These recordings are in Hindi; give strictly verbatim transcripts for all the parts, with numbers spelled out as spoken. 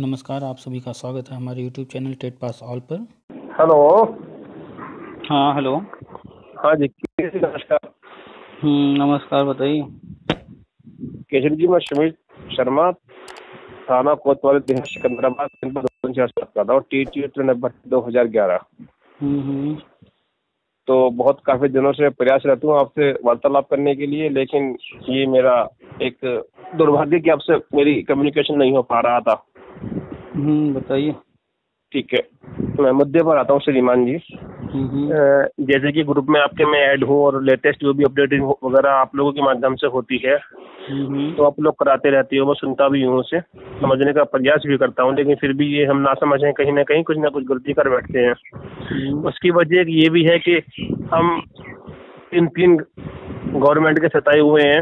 नमस्कार, आप सभी का स्वागत है हमारे YouTube channel TET pass all पर। हेलो। हाँ हेलो। हाँ जी नमस्कार। नमस्कार, बताइए। केसरी जी, मैं सुमित शर्मा, थाना कोतवाली बिहार सिकंदराबाद, दो हजार ग्यारह। तो बहुत काफी दिनों से प्रयास रहता हूँ आपसे वार्तालाप करने के लिए, लेकिन ये मेरा एक दुर्भाग्य कि आपसे मेरी कम्युनिकेशन नहीं हो पा रहा था। हम्म, बताइए। ठीक है, मैं मुद्दे पर आता हूँ श्रीमान जी। जैसे कि ग्रुप में आपके मैं ऐड हूँ और लेटेस्ट जो भी अपडेटिंग वगैरह आप लोगों के माध्यम से होती है तो आप लोग कराते रहते हो, मैं सुनता भी हूँ, उसे समझने का प्रयास भी करता हूँ, लेकिन फिर भी ये हम ना समझें, कहीं ना कहीं कुछ ना कुछ गलती कर बैठते हैं। उसकी वजह ये भी है कि हम तीन तीन गवर्नमेंट के सताए हुए हैं।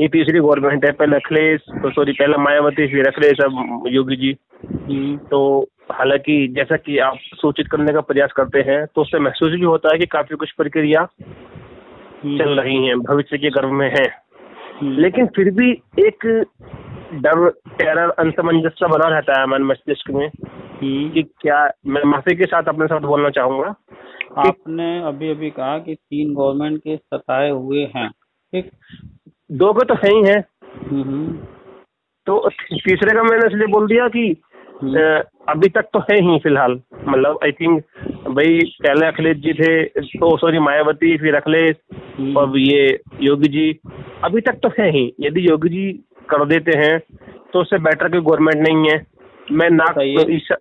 ये तीसरी गवर्नमेंट है, पहले अखिलेश तो सॉरी पहले मायावती, फिर अखिलेश, अब योगी जी। तो हालांकि जैसा कि आप सूचित करने का प्रयास करते हैं तो उससे महसूस भी होता है कि काफी कुछ प्रक्रिया चल रही है, भविष्य के गर्भ में है, लेकिन फिर भी एक डर, टेरर, असमंजस बना रहता है हमारे मस्तिष्क में कि क्या। मैं माफी के साथ अपने साथ बोलना चाहूंगा, आपने अभी अभी कहा कि तीन गवर्नमेंट के सताए हुए हैं, ठीक, दो के तो है ही है, तो तीसरे का मैंने इसलिए बोल दिया कि अभी तक तो है ही फिलहाल, मतलब आई थिंक भाई पहले अखिलेश जी थे, तो सॉरी मायावती, फिर अखिलेश और ये योगी जी, अभी तक तो है ही। यदि योगी जी कर देते हैं तो उससे बेटर कोई गवर्नमेंट नहीं है। मैं ना तो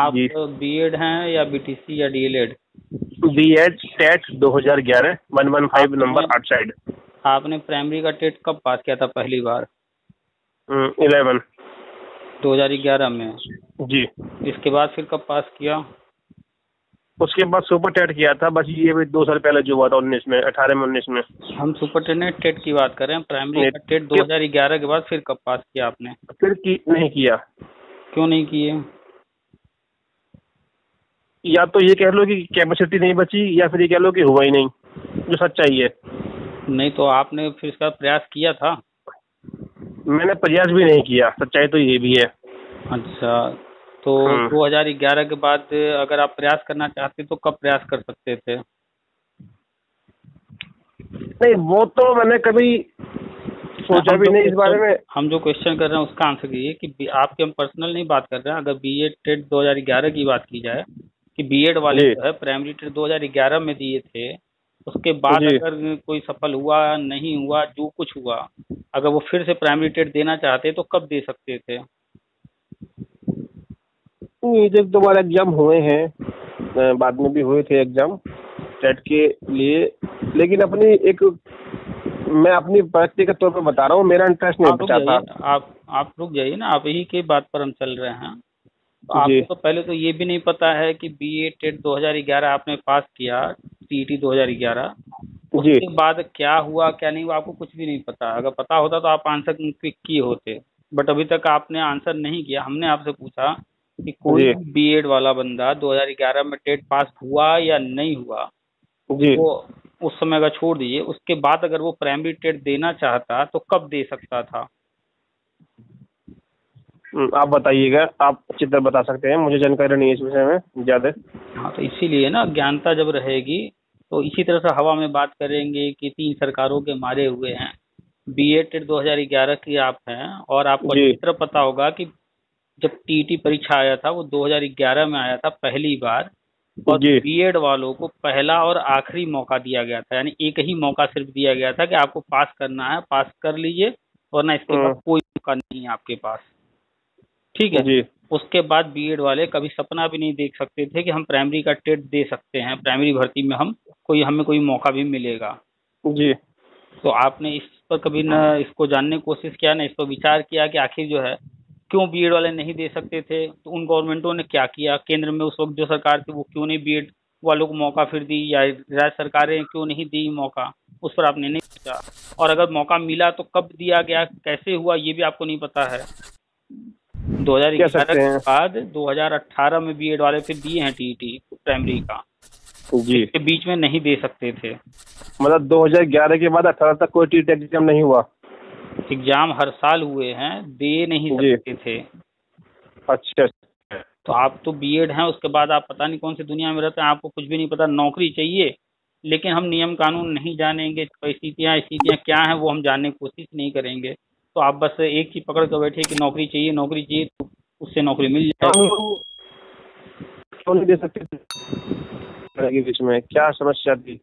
आप बीएड हैं या बीटीसी या डीएलएड? बीएड टेट दो हजार ग्यारह, one one five number outside. आपने प्राइमरी का टेट कब पास किया था पहली बार? इलेवन दो हजार ग्यारह में जी। इसके बाद फिर कब पास किया? उसके बाद सुपर टेट किया था, बस ये भी दो साल पहले जो हुआ था उन्नीस में, अठारह में, उन्नीस में। हम सुपर टेट ने टेट की बात कर रहे हैं, प्राइमरी का टेट दो हजार ग्यारह के बाद फिर कब पास किया आपने? फिर की, नहीं किया। क्यों नहीं किए? या तो ये कह लो कि कैपेसिटी नहीं बची, या फिर ये कह लो कि हुआ ही नहीं, जो सच्चाई है। नहीं तो आपने फिर इसका प्रयास किया था? मैंने प्रयास भी नहीं किया, सच्चाई तो ये भी है। अच्छा, तो दो हजार ग्यारह के बाद अगर आप प्रयास करना चाहते तो कब प्रयास कर सकते थे? नहीं, वो तो मैंने कभी सोचा भी नहीं इस बारे में। हम जो क्वेश्चन कर रहे हैं उसका आंसर ये कि आपके, हम पर्सनल नहीं बात कर रहे हैं, अगर बी एड टेट दो हजार ग्यारह की बात की जाए कि बी एड वाले जो है प्राइमरी टेट दो हजार ग्यारह में दिए थे, उसके बाद अगर कोई सफल हुआ नहीं हुआ जो कुछ हुआ, अगर वो फिर से प्राइमरी टेट देना चाहते तो कब दे सकते थे? जब दोबारा एग्जाम हुए हैं, बाद में भी हुए थे एग्जाम टेट के लिए, लेकिन अपनी एक, मैं अपनी प्रगति के तौर पर बता रहा हूँ, मेरा इंटरेस्ट नहीं बचा था। आप आप रुक जाइए ना, आप यही के बात पर हम चल रहे हैं। तो आपको तो पहले तो ये भी नहीं पता है कि बी ए टेट दो हजार ग्यारह आपने पास किया, टीटी दो हजार ग्यारह, उसके बाद क्या हुआ क्या नहीं हुआ आपको कुछ भी नहीं पता। अगर पता होता तो आप आंसर क्विक किए होते, बट अभी तक आपने आंसर नहीं किया। हमने आपसे पूछा कि कोई बी एड वाला बंदा दो हजार ग्यारह में टेट पास हुआ या नहीं हुआ, वो उस समय का छोड़ दीजिए, उसके बाद अगर वो प्राइमरी टेट देना चाहता तो कब दे सकता था? आप बताइएगा, आप चित्र बता सकते हैं, मुझे जानकारी नहीं है इस विषय में ज्यादा। हाँ, तो इसीलिए ना, ज्ञानता जब रहेगी तो इसी तरह से हवा में बात करेंगे कि तीन सरकारों के मारे हुए हैं। बीएड टेट दो हजार ग्यारह की आप हैं और आपको चित्र पता होगा कि जब टीटी परीक्षा आया था वो दो हजार ग्यारह में आया था पहली बार, और बीएड वालों को पहला और आखिरी मौका दिया गया था, यानी एक ही मौका सिर्फ दिया गया था कि आपको पास करना है, पास कर लीजिए, वरना इसके बाद कोई मौका नहीं है आपके पास, ठीक है। उसके बाद बीएड वाले कभी सपना भी नहीं देख सकते थे कि हम प्राइमरी का टेट दे सकते हैं, प्राइमरी भर्ती में हम कोई, हमें कोई मौका भी मिलेगा जी। तो आपने इस पर कभी ना इसको जानने की कोशिश किया, ना इस पर विचार किया कि आखिर जो है क्यों बीएड वाले नहीं दे सकते थे, तो उन गवर्नमेंटों ने क्या किया, केंद्र में उस वक्त जो सरकार थी वो क्यों नहीं बीएड वालों को मौका फिर दी, या राज्य सरकारें क्यों नहीं दी मौका, उस पर आपने नहीं सोचा। और अगर मौका मिला तो कब दिया गया, कैसे हुआ, ये भी आपको नहीं पता है। दो हजार ग्यारह के बाद दो हजार अठारह में बीएड वाले फिर दिए हैं टीईटी प्राइमरी का जी, इसके बीच में नहीं दे सकते थे। मतलब दो हजार ग्यारह के बाद अठारह तक कोई टीईटी एग्जाम नहीं हुआ? एग्जाम हर साल हुए हैं, दे नहीं सकते थे। अच्छा, तो आप तो बीएड हैं, उसके बाद आप पता नहीं कौन सी दुनिया में रहते हैं, आपको कुछ भी नहीं पता, नौकरी चाहिए लेकिन हम नियम कानून नहीं जानेंगे, स्थितियाँ स्थितियाँ क्या हैं वो हम जानने की कोशिश नहीं करेंगे, तो आप बस एक ही पकड़ कर बैठे कि नौकरी चाहिए नौकरी चाहिए, तो उससे नौकरी मिल जाएगी। बीच में क्या समस्या थी?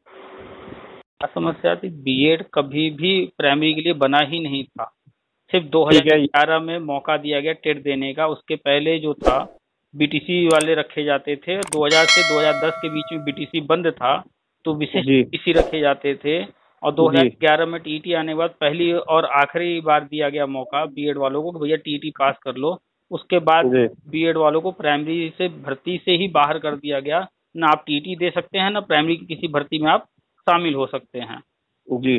क्या समस्या थी? बीएड कभी भी प्राइमरी के लिए बना ही नहीं था, सिर्फ दो हज़ार ग्यारह में मौका दिया गया टेट देने का। उसके पहले जो था बीटीसी वाले रखे जाते थे, दो हज़ार से दो हज़ार दस के बीच में बीटीसी बंद था तो विशेष बीटीसी रखे जाते थे, और दो हज़ार ग्यारह में टीटी आने के बाद पहली और आखिरी बार दिया गया मौका बीएड वालों को कि भैया टीटी पास कर लो। उसके बाद बीएड वालों को प्राइमरी से भर्ती से ही बाहर कर दिया गया, ना आप टीटी दे सकते हैं ना प्राइमरी की किसी भर्ती में आप शामिल हो सकते हैं जी।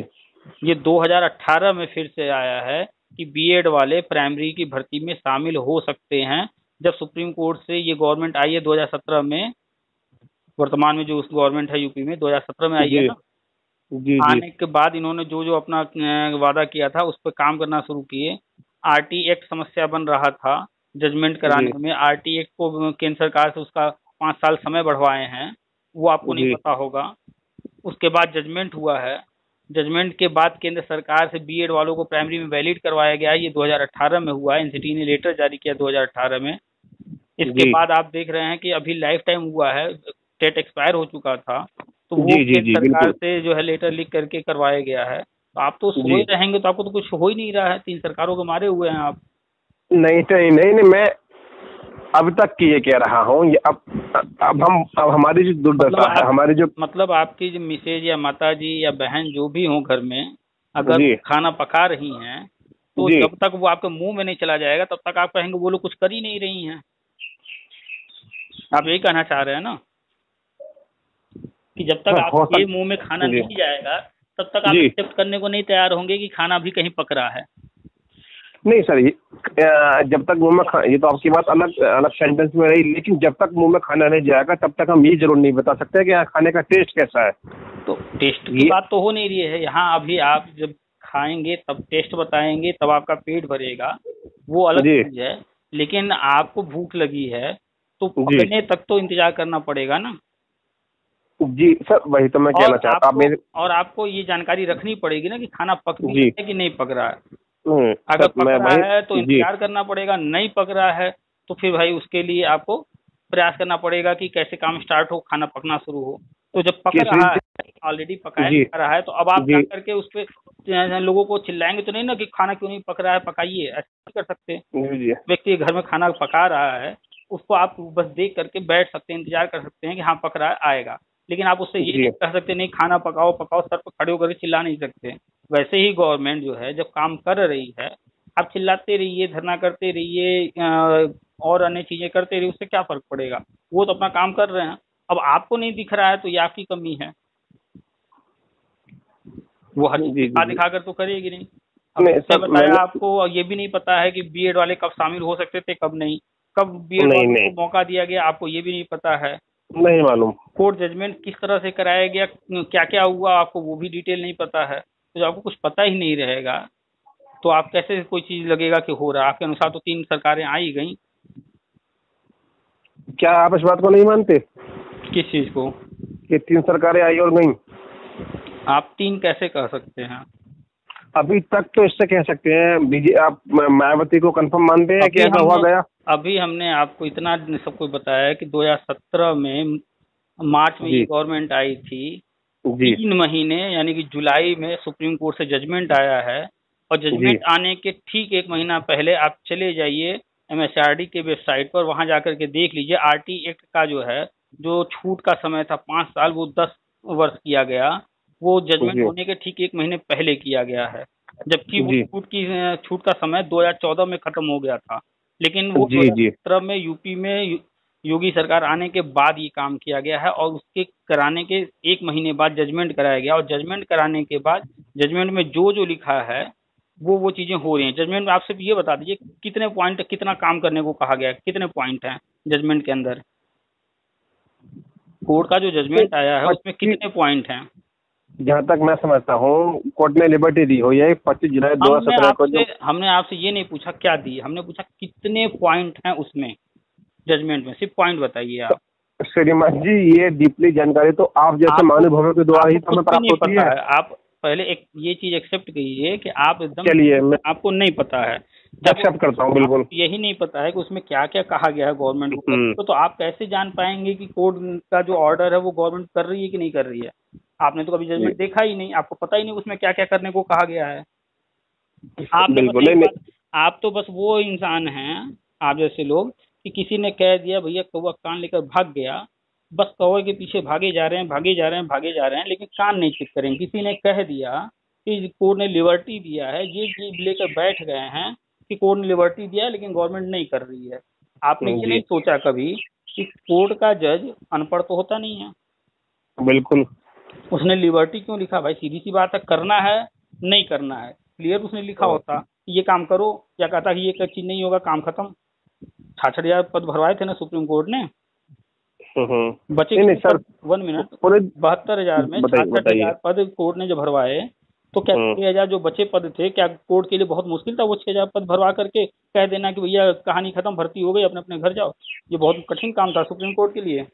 ये दो हज़ार अठारह में फिर से आया है कि बीएड वाले प्राइमरी की भर्ती में शामिल हो सकते हैं। जब सुप्रीम कोर्ट से ये गवर्नमेंट आई है दो हज़ार सत्रह में, वर्तमान में जो उस गवर्नमेंट है यूपी में दो हज़ार सत्रह में आई है ना, जी, आने जी. के बाद इन्होंने जो जो अपना वादा किया था उस पर काम करना शुरू किए। आरटी एक्ट समस्या बन रहा था जजमेंट कराने जी. में, आरटी एक्ट को केंद्र सरकार से उसका पाँच साल समय बढ़वाए हैं, वो आपको जी. नहीं पता होगा। उसके बाद जजमेंट हुआ है, जजमेंट के बाद केंद्र सरकार से बीएड वालों को प्राइमरी में वैलिड करवाया गया, ये दो हज़ार अठारह में हुआ, एनसीटीई ने लेटर जारी किया दो हज़ार अठारह में। इसके बाद आप देख रहे हैं कि अभी लाइफ टाइम हुआ है, टेट एक्सपायर हो चुका था तो वो केंद्र सरकार से जो है लेटर लिख करके करवाया गया है। तो आप तो सोए रहेंगे तो आपको तो कुछ हो ही नहीं रहा है, तीन सरकारों को मारे हुए हैं आप। नहीं नहीं नहीं, नहीं मैं अब तक की ये कह रहा हूँ, अब अब हम अब हमारी जो दुर्दशा है, हमारी जो मतलब आपकी जो मिसेज या माताजी या बहन जो भी हो घर में अगर खाना पका रही हैं तो जब तक वो आपके मुंह में नहीं चला जाएगा तब तक आप कहेंगे वो लोग कुछ कर ही नहीं रही हैं। आप यही कहना चाह रहे हैं ना कि जब तक आपके मुंह में खाना नहीं जाएगा तब तक आप एक्सेप्ट करने को नहीं तैयार होंगे कि खाना भी कहीं पक रहा है। नहीं सर, जब तक मुंह में खा, ये तो आपकी बात अलग अलग सेंटेंस में रही, लेकिन जब तक मुंह में खाना नहीं जाएगा तब तक हम ये जरूर नहीं बता सकते कि यहाँ खाने का टेस्ट कैसा है। तो टेस्ट की बात तो हो नहीं रही है यहाँ, अभी आप जब खाएंगे तब टेस्ट बताएंगे, तब आपका पेट भरेगा, वो अलग चीज है। लेकिन आपको भूख लगी है तो पकने तक तो इंतजार करना पड़ेगा ना जी सर, वही तो मैं कहना चाहता हूँ। और आपको ये जानकारी रखनी पड़ेगी ना कि खाना पक रहा है कि नहीं पक रहा है। अगर पक रहा है तो इंतजार करना पड़ेगा, नहीं पक रहा है तो फिर भाई उसके लिए आपको प्रयास करना पड़ेगा कि कैसे काम स्टार्ट हो, खाना पकना शुरू हो। तो जब पक रहा है, ऑलरेडी पकाया जा रहा है, तो अब आप क्या करके उस पर लोगों को चिल्लाएंगे तो नहीं ना कि खाना क्यों नहीं पक रहा है, पकाइए, ऐसा नहीं कर सकते। व्यक्ति घर में खाना पका रहा है उसको आप बस देख करके बैठ सकते हैं, इंतजार कर सकते हैं कि हाँ पक रहा है आएगा, लेकिन आप उससे ये नहीं कह सकते नहीं खाना पकाओ पकाओ, सर पर खड़े होकर चिल्ला नहीं सकते। वैसे ही गवर्नमेंट जो है जब काम कर रही है आप चिल्लाते रहिए, धरना करते रहिए और अन्य चीजें करते रहिए, उससे क्या फर्क पड़ेगा, वो तो अपना काम कर रहे हैं। अब आपको नहीं दिख रहा है तो ये आपकी कमी है, वो हर दिखा दिखा कर तो करेगी नहीं। नहीं सब बताया आपको, ये भी नहीं पता है कि बीएड वाले कब शामिल हो सकते थे कब नहीं, कब बीएड वालों को मौका दिया गया आपको ये भी नहीं पता है, नहीं मालूम। कोर्ट जजमेंट किस तरह से कराया गया, क्या क्या हुआ आपको वो भी डिटेल नहीं पता है। तो जब आपको कुछ पता ही नहीं रहेगा तो आप कैसे कोई चीज लगेगा कि हो रहा है। आपके अनुसार तो तीन सरकारें आई गई, क्या आप इस बात को नहीं मानते? किस चीज को कि तीन सरकारें आई और गई? आप तीन कैसे कह सकते हैं? अभी तक तो इससे कह सकते हैं। आप मायावती को कंफर्म मानते हैं कि ऐसा हुआ गया? अभी हमने आपको इतना सब कुछ बताया है कि दो हज़ार सत्रह में मार्च में ये गवर्नमेंट आई थी, तीन महीने यानी कि जुलाई में सुप्रीम कोर्ट से जजमेंट आया है, और जजमेंट आने के ठीक एक महीना पहले आप चले जाइए एमएसआरडी के वेबसाइट पर, वहां जाकर के देख लीजिए आरटी एक्ट का जो है जो छूट का समय था पाँच साल वो दस वर्ष किया गया, वो जजमेंट होने के ठीक एक महीने पहले किया गया है, जबकि वो छूट की छूट का समय दो हज़ार चौदह में खत्म हो गया था। लेकिन वो दो हज़ार सत्रह में यूपी में योगी सरकार आने के बाद ये काम किया गया है, और उसके कराने के एक महीने बाद जजमेंट कराया गया, और जजमेंट कराने के बाद जजमेंट में जो जो लिखा है वो वो चीजें हो रही हैं। जजमेंट में आप सिर्फ ये बता दीजिए कितने पॉइंट, कितना काम करने को कहा गया, कितने पॉइंट हैं जजमेंट के अंदर, कोर्ट का जो जजमेंट आया है उसमें कितने पॉइंट हैं। जहाँ तक मैं समझता हूँ कोर्ट ने लिबर्टी दी हो ये पच्चीस जुलाई दो हज़ार सत्रह को। हमने आपसे ये नहीं पूछा क्या दी, हमने पूछा कितने पॉइंट हैं उसमें जजमेंट में, सिर्फ पॉइंट बताइए आप। श्रीमान जी ये डीपली जानकारी तो आप जैसे महानुभावों के द्वारा ही हमें प्राप्त होती है। आप पहले एक ये चीज एक्सेप्ट कीजिए कि आप एकदम, चलिए आपको नहीं पता है, एक्सेप्ट करता हूँ बिल्कुल, यही नहीं पता है कि उसमें क्या क्या कहा गया है गवर्नमेंट को, तो, तो आप कैसे जान पाएंगे कि कोर्ट का जो ऑर्डर है वो गवर्नमेंट कर रही है कि नहीं कर रही है। आपने तो कभी जजमेंट देखा ही नहीं, आपको पता ही नहीं उसमें क्या क्या करने को कहा गया है। आप बिल्कुल नहीं, आप तो बस वो इंसान हैं आप जैसे लोग कि किसी ने कह दिया भैया कौवा कान लेकर भाग गया, बस कौवे के पीछे भागे जा रहे हैं भागे जा रहे हैं भागे जा रहे हैं, लेकिन कान नहीं चेक करेंगे। किसी ने कह दिया कि कोर्ट ने लिबर्टी दिया है, ये चीज लेकर बैठ गए हैं कि कोर्ट ने लिबर्टी दिया है लेकिन गवर्नमेंट नहीं कर रही है। आपने ये नहीं सोचा कभी कि कोर्ट का जज अनपढ़ तो होता नहीं है, बिल्कुल, उसने लिबर्टी क्यों लिखा भाई, सीधी सी बात है, करना है नहीं करना है, क्लियर उसने लिखा होता ये काम करो, या कहता है ये चीज नहीं होगा काम खत्म। छाछठ हजार पद भरवाए थे ना सुप्रीम कोर्ट ने, बचे नहीं सर वन मिनट, बहत्तर हजार में छाछठ हजार पद कोर्ट ने जो भरवाए, तो क्या छह हजार जो बचे पद थे क्या कोर्ट के लिए बहुत मुश्किल था वो छह हजार पद भरवा करके कह देना कि भैया कहानी खत्म, भर्ती हो गई, अपने अपने घर जाओ? ये बहुत कठिन काम था सुप्रीम कोर्ट के लिए,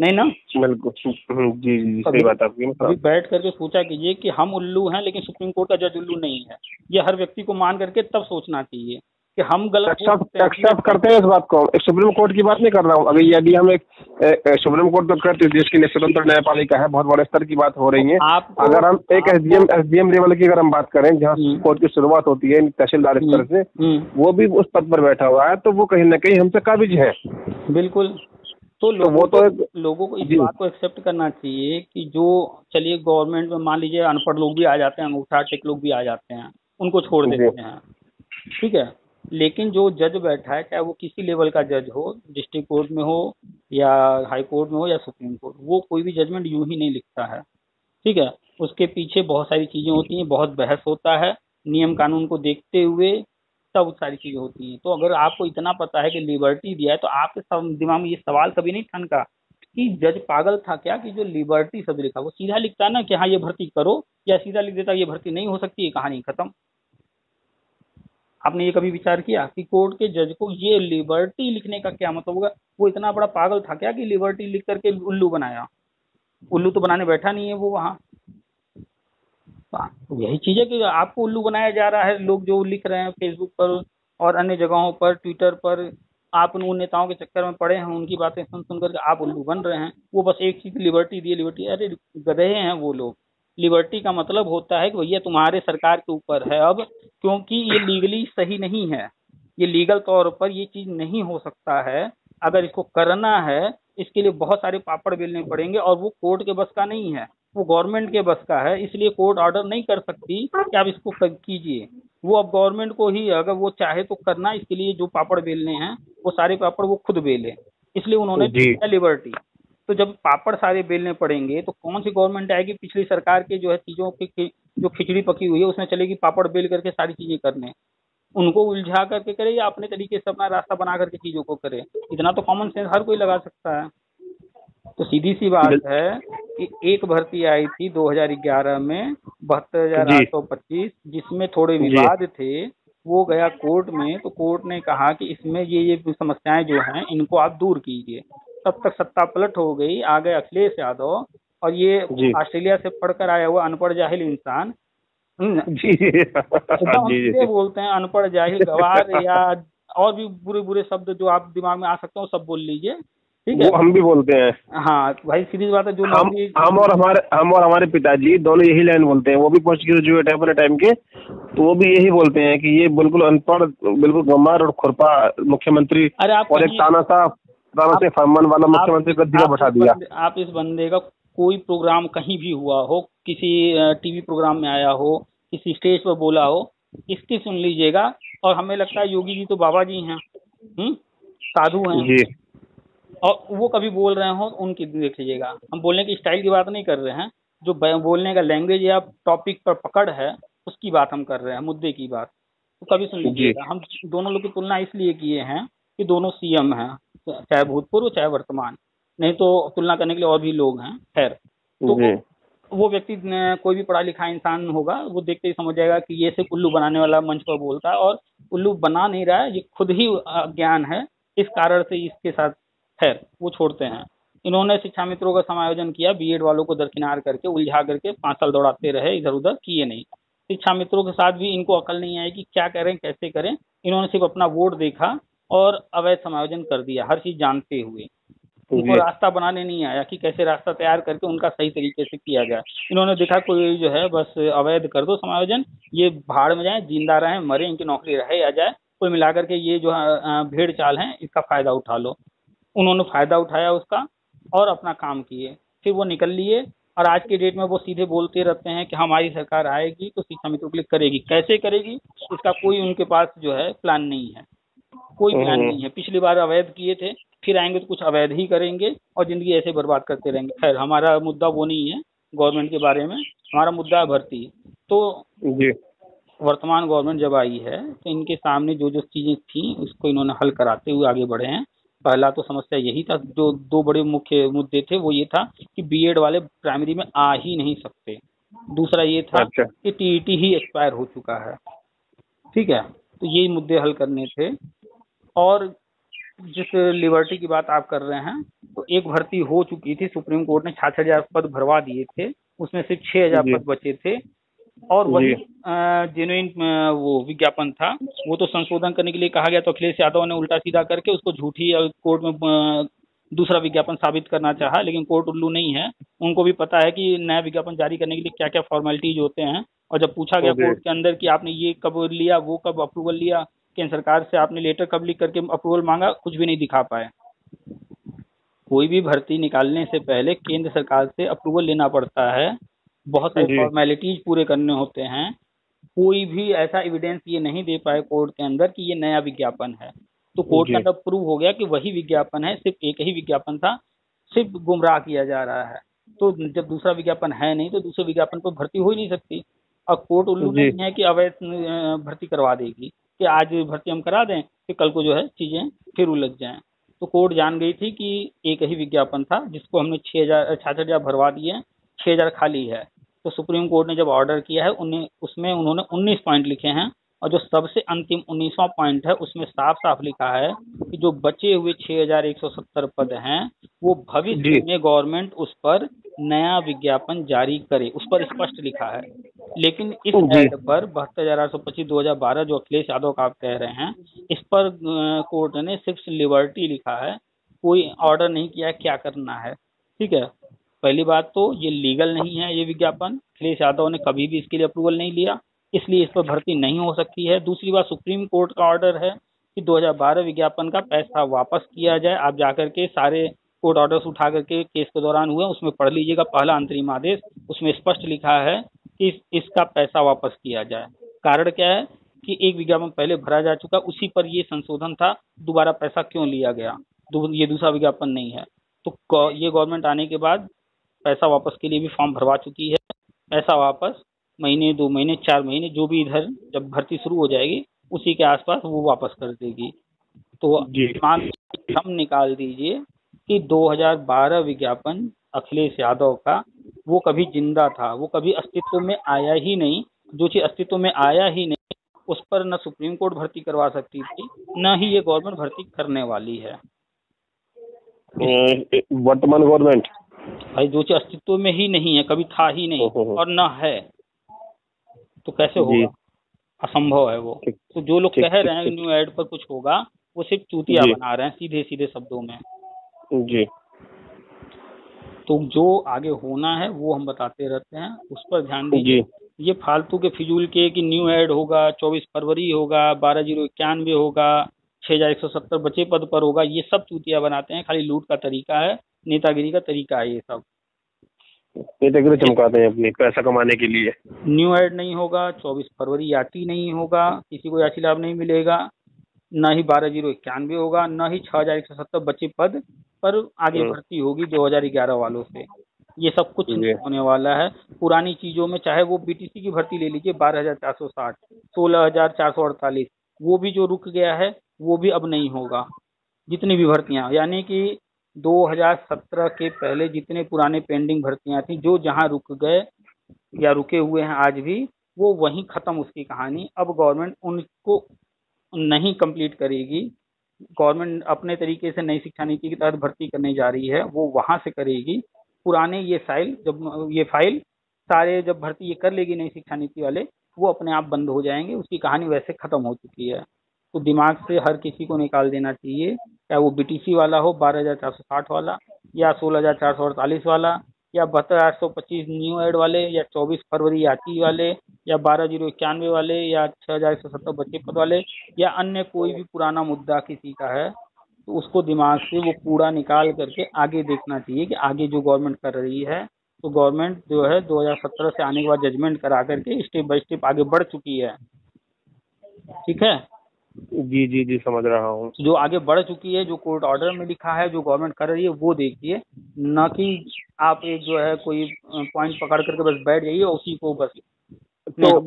नहीं ना? बिल्कुल जी जी सही बात आपकी। अभी बैठ करके सोचा कीजिए कि हम उल्लू हैं लेकिन सुप्रीम कोर्ट का जज उल्लू नहीं है, ये हर व्यक्ति को मान करके तब सोचना चाहिए कि हम गलत एक्सेप्ट करते हैं इस बात को। एक सुप्रीम कोर्ट की बात नहीं कर रहा हूँ अभी, यदि हम एक, एक, एक सुप्रीम कोर्ट तो करते देश की स्वतंत्र न्यायपालिका है, बहुत बड़े स्तर की बात हो रही है। अगर हम एक एसडीएम एसडीएम लेवल की अगर हम बात करें जहाँ कोर्ट की शुरुआत होती है तहसीलदार स्तर से, वो भी उस पद पर बैठा हुआ है, तो वो कहीं ना कहीं हमसे काबिज है, बिल्कुल। तो लोगों तो तो को लोगों को इस बात को एक्सेप्ट करना चाहिए कि जो, चलिए गवर्नमेंट में मान लीजिए अनपढ़ लोग भी आ जाते हैं, अंगूठा टेक लोग भी आ जाते हैं, उनको छोड़ देते हैं, ठीक है, लेकिन जो जज बैठा है चाहे वो किसी लेवल का जज हो, डिस्ट्रिक्ट कोर्ट में हो या हाई कोर्ट में हो या सुप्रीम कोर्ट, वो कोई भी जजमेंट यूं ही नहीं लिखता है, ठीक है, उसके पीछे बहुत सारी चीज़ें होती हैं, बहुत बहस होता है, नियम कानून को देखते हुए तब सारी चीज़ें होती हैं। तो अगर आपको इतना पता है कि लिबर्टी दिया है, तो आपके दिमाग में ये सवाल कभी नहीं ठनका कि जज पागल था क्या कि जो लिबर्टी शब्द लिखा, वो सीधा लिखता ना कि हाँ ये भर्ती करो, या सीधा लिख देता ये भर्ती नहीं हो सकती, ये कहानी खत्म। आपने ये कभी विचार किया कि कोर्ट के जज को ये लिबर्टी लिखने का क्या मतलब होगा? वो इतना बड़ा पागल था क्या कि लिबर्टी लिख करके उल्लू बनाया? उल्लू तो बनाने बैठा नहीं है वो वहाँ। यही चीज़ है कि आपको उल्लू बनाया जा रहा है, लोग जो लिख रहे हैं फेसबुक पर और अन्य जगहों पर, ट्विटर पर, आप उन नेताओं के चक्कर में पड़े हैं, उनकी बातें सुन सुन करके आप उल्लू बन रहे हैं। वो बस एक चीज़ लिबर्टी दी लिबर्टी, अरे गधे हैं वो लोग। लिबर्टी का मतलब होता है कि भैया तुम्हारे सरकार के ऊपर है अब, क्योंकि ये लीगली सही नहीं है, ये लीगल तौर पर ये चीज़ नहीं हो सकता है, अगर इसको करना है इसके लिए बहुत सारे पापड़ बेलने पड़ेंगे, और वो कोर्ट के बस का नहीं है, वो गवर्नमेंट के बस का है, इसलिए कोर्ट ऑर्डर नहीं कर सकती कि आप इसको कीजिए, वो अब गवर्नमेंट को ही अगर वो चाहे तो करना, इसके लिए जो पापड़ बेलने हैं वो सारे पापड़ वो खुद बेले, इसलिए उन्होंने लिबर्टी। तो जब पापड़ सारे बेलने पड़ेंगे तो कौन सी गवर्नमेंट आएगी पिछली सरकार के जो है चीज़ों की जो खिचड़ी पकी हुई है उसमें चलेगी पापड़ बेल करके सारी चीज़ें करने, उनको उलझा करके करे या अपने तरीके से अपना रास्ता बना करके चीज़ों को करे? इतना तो कॉमन सेंस हर कोई लगा सकता है। तो सीधी सी बात है कि एक भर्ती आई थी दो हज़ार ग्यारह में बहत्तर हजार आठ सौ पच्चीस, जिसमें थोड़े विवाद थे, वो गया कोर्ट में, तो कोर्ट ने कहा कि इसमें ये ये समस्याएं जो हैं इनको आप दूर कीजिए। तब तक सत्ता पलट हो गई, आ गए अखिलेश यादव, और ये ऑस्ट्रेलिया से पढ़कर आया हुआ अनपढ़ जाहिल इंसान, जी जी बोलते हैं अनपढ़ जाहिल गवार या और भी बुरे बुरे शब्द जो आप दिमाग में आ सकते हो सब बोल लीजिए, ठीक है, वो हम भी बोलते हैं। हाँ भाई सीधी बात है, जो हम, हम और हमारे हम और हमारे पिताजी दोनों यही लाइन बोलते हैं, वो भी पोस्ट ग्रेजुएट है अपने टाइम के, तो वो भी यही बोलते हैं कि ये बिल्कुल अनपढ़ बिल्कुल गंवार और खुरपा मुख्यमंत्री, और एक तानाशाह ताना से फरमान वाला मुख्यमंत्री गद्दी का बैठा दिया। आप इस बंदे का कोई प्रोग्राम कहीं भी हुआ हो, किसी टीवी प्रोग्राम में आया हो, किसी स्टेज पर बोला हो, इसकी सुन लीजिएगा, और हमें लगता है योगी जी तो बाबा जी हैं, साधु हैं, और वो कभी बोल रहे हो उनकी देख लीजिएगा। हम बोलने की स्टाइल की बात नहीं कर रहे हैं, जो बोलने का लैंग्वेज या टॉपिक पर पकड़ है उसकी बात हम कर रहे हैं, मुद्दे की बात, तो कभी सुन लीजिएगा। हम दोनों लोग की तुलना इसलिए किए हैं कि दोनों सीएम हैं, चाहे भूतपूर्व चाहे वर्तमान, नहीं तो तुलना करने के लिए और भी लोग हैं, खैर। तो वो व्यक्ति कोई भी पढ़ा लिखा इंसान होगा वो देखते ही समझ जाएगा कि ये सिर्फ उल्लू बनाने वाला मंच पर बोलता है और उल्लू बना नहीं रहा है, ये खुद ही अज्ञान है, इस कारण से इसके साथ खैर वो छोड़ते हैं। इन्होंने शिक्षा मित्रों का समायोजन किया, बीएड वालों को दरकिनार करके उलझा करके पाँच साल दौड़ाते रहे, इधर उधर किए नहीं। शिक्षा मित्रों के साथ भी इनको अकल नहीं आई कि क्या करें कैसे करें, इन्होंने सिर्फ अपना वोट देखा और अवैध समायोजन कर दिया हर चीज जानते हुए। उनको रास्ता बनाने नहीं आया कि कैसे रास्ता तैयार करके उनका सही तरीके से किया जाए। इन्होंने देखा कोई जो है बस अवैध कर दो समायोजन, ये भाड़ में जाए, जिंदा रहे मरे, इनकी नौकरी रहे या जाए, कोई मिलाकर के ये जो है भेड़ चाल है, इसका फायदा उठा लो। उन्होंने फायदा उठाया उसका और अपना काम किए, फिर वो निकल लिए। और आज के डेट में वो सीधे बोलते रहते हैं कि हमारी सरकार आएगी तो शिक्षा मित्रों के लिए करेगी, कैसे करेगी इसका कोई उनके पास जो है प्लान नहीं है, कोई प्लान नहीं है। पिछली बार अवैध किए थे, फिर आएंगे तो कुछ अवैध ही करेंगे और जिंदगी ऐसे बर्बाद करते रहेंगे। खैर हमारा मुद्दा वो नहीं है गवर्नमेंट के बारे में, हमारा मुद्दा है भर्ती। तो वर्तमान गवर्नमेंट जब आई है तो इनके सामने जो जो चीजें थी उसको इन्होंने हल कराते हुए आगे बढ़े हैं। पहला तो समस्या यही था, जो दो बड़े मुख्य मुद्दे थे वो ये था कि बीएड वाले प्राइमरी में आ ही नहीं सकते, दूसरा ये था अच्छा। कि टीईटी ही एक्सपायर हो चुका है, ठीक है, तो ये मुद्दे हल करने थे। और जिस लिबर्टी की बात आप कर रहे हैं तो एक भर्ती हो चुकी थी, सुप्रीम कोर्ट ने छियासठ हजार पद भरवा दिए थे, उसमें सिर्फ छह हजार पद बचे थे और वही जेन्युइन वो विज्ञापन था, वो तो संशोधन करने के लिए कहा गया तो अखिलेश यादव ने उल्टा सीधा करके उसको झूठी कोर्ट में दूसरा विज्ञापन साबित करना चाहा, लेकिन कोर्ट उल्लू नहीं है, उनको भी पता है कि नया विज्ञापन जारी करने के लिए क्या क्या फॉर्मेलिटीज होते हैं। और जब पूछा गया कोर्ट के अंदर कि आपने ये कब लिया, वो कब अप्रूवल लिया, केंद्र सरकार से आपने लेटर कब लिख करके अप्रूवल मांगा, कुछ भी नहीं दिखा पाए। कोई भी भर्ती निकालने से पहले केंद्र सरकार से अप्रूवल लेना पड़ता है, बहुत सारी फॉर्मेलिटीज पूरे करने होते हैं, कोई भी ऐसा एविडेंस ये नहीं दे पाए कोर्ट के अंदर कि ये नया विज्ञापन है। तो कोर्ट के अंदर प्रूव हो गया कि वही विज्ञापन है, सिर्फ एक ही विज्ञापन था, सिर्फ गुमराह किया जा रहा है। तो जब दूसरा विज्ञापन है नहीं तो दूसरे विज्ञापन पर भर्ती हो ही नहीं सकती। अब कोर्ट उल्लू नहीं है कि अवैध भर्ती करवा देगी कि आज भर्ती हम करा दें फिर कल को जो है चीजें फिर उलझ जाएं। तो कोर्ट जान गई थी कि एक ही विज्ञापन था जिसको हमने छः हजार छियासठ हजार भरवा दिए, छः हजार खाली है। तो सुप्रीम कोर्ट ने जब ऑर्डर किया है उन्हें उसमें उन्होंने उन्नीस पॉइंट लिखे हैं और जो सबसे अंतिम उन्नीसवां पॉइंट है उसमें साफ साफ लिखा है कि जो बचे हुए छह हजार एक सौ सत्तर पद हैं वो भविष्य में गवर्नमेंट उस पर नया विज्ञापन जारी करे, उस पर स्पष्ट लिखा है। लेकिन इस एड पर बहत्तर हजार आठ सौ पच्चीस दो हजार बारह जो अखिलेश यादव का आप कह रहे हैं, इस पर कोर्ट ने सिर्फ लिबर्टी लिखा है, कोई ऑर्डर नहीं किया क्या करना है, ठीक है। पहली बात तो ये लीगल नहीं है, ये विज्ञापन अखिलेश यादव ने कभी भी इसके लिए अप्रूवल नहीं लिया, इसलिए इस पर भर्ती नहीं हो सकती है। दूसरी बात, सुप्रीम कोर्ट का ऑर्डर है कि दो हजार बारह विज्ञापन का पैसा वापस किया जाए। आप जाकर के सारे कोर्ट ऑर्डर्स उठा करके केस के दौरान हुए उसमें पढ़ लीजिएगा, पहला अंतरिम आदेश, उसमें स्पष्ट लिखा है कि इस, इसका पैसा वापस किया जाए। कारण क्या है कि एक विज्ञापन पहले भरा जा चुका, उसी पर ये संशोधन था, दोबारा पैसा क्यों लिया गया, ये दूसरा विज्ञापन नहीं है। तो ये गवर्नमेंट आने के बाद पैसा वापस के लिए भी फॉर्म भरवा चुकी है, पैसा वापस महीने दो महीने चार महीने जो भी इधर जब भर्ती शुरू हो जाएगी उसी के आसपास वो वापस कर देगी। तो मांग हम निकाल दीजिए कि दो हजार बारह विज्ञापन अखिलेश यादव का वो कभी जिंदा था, वो कभी अस्तित्व में आया ही नहीं, जो चीज अस्तित्व में आया ही नहीं उस पर न सुप्रीम कोर्ट भर्ती करवा सकती थी, न ही ये गवर्नमेंट भर्ती करने वाली है। वर्तमान गवर्नमेंट भाई जो चीज अस्तित्व में ही नहीं है, कभी था ही नहीं और न है, तो कैसे होगा, असंभव है वो। तो जो लोग कह रहे हैं न्यू एड पर कुछ होगा वो सिर्फ चूतिया बना रहे हैं सीधे सीधे शब्दों में जी। तो जो आगे होना है वो हम बताते रहते हैं, उस पर ध्यान दीजिए। ये फालतू के फिजूल के कि न्यू एड होगा, चौबीस फरवरी होगा, बारह जीरो इक्यानवे होगा, छह हजार एक सौ सत्तर बचे पद पर होगा, ये सब चूतिया बनाते हैं, खाली लूट का तरीका है, नेतागिरी का तरीका है, ये सब नेतागिरी चमकाते हैं अपने पैसा कमाने के लिए। न्यू एड नहीं होगा, चौबीस फरवरी यात्री नहीं होगा, किसी को यात्री लाभ नहीं मिलेगा, ना ही बारह जीरो इक्यानवे होगा, ना ही छह हजार एक सौ सत्तर बचे पद पर आगे भर्ती होगी दो हजार ग्यारह वालों से, ये सब कुछ नहीं होने वाला है। पुरानी चीजों में चाहे वो बीटीसी की भर्ती ले लीजिए, बारह हजार चार सौ साठ सोलह हजार चार सौ अड़तालीस वो भी जो रुक गया है वो भी अब नहीं होगा, जितनी भी भर्तियां, यानी कि दो हज़ार सत्रह के पहले जितने पुराने पेंडिंग भर्तियां थी, जो जहां रुक गए या रुके हुए हैं आज भी, वो वहीं ख़त्म उसकी कहानी। अब गवर्नमेंट उनको नहीं कंप्लीट करेगी। गवर्नमेंट अपने तरीके से नई शिक्षा नीति के तहत भर्ती करने जा रही है, वो वहाँ से करेगी। पुराने ये फाइल जब ये फाइल सारे जब भर्ती ये कर लेगी नई शिक्षा नीति वाले, वो अपने आप बंद हो जाएंगे, उसकी कहानी वैसे ख़त्म हो चुकी है। तो दिमाग से हर किसी को निकाल देना चाहिए, चाहे वो बीटीसी वाला हो बारह हज़ार चार सौ साठ वाला, या सोलह हज़ार चार सौ अड़तालीस वाला, या बहत्तर हज़ार आठ सौ पच्चीस न्यू एड वाले, या चौबीस फरवरी यात्री वाले, या बारह जीरो इक्यानवे वाले, या छः हज़ार एक सौ सत्तर बच्चे पद वाले, या अन्य कोई भी पुराना मुद्दा किसी का है, तो उसको दिमाग से वो पूरा निकाल करके आगे देखना चाहिए कि आगे जो गवर्नमेंट कर रही है, तो गवर्नमेंट जो है दो हज़ार सत्रह से आने के बाद जजमेंट करा करके स्टेप बाई स्टेप आगे बढ़ चुकी है। ठीक है जी जी जी समझ रहा हूँ। जो आगे बढ़ चुकी है, जो कोर्ट ऑर्डर में लिखा है, जो गवर्नमेंट कर रही है, वो देखिए, ना कि आप एक जो है कोई पॉइंट पकड़ करके बस बैठ जाइए उसी को बस। तो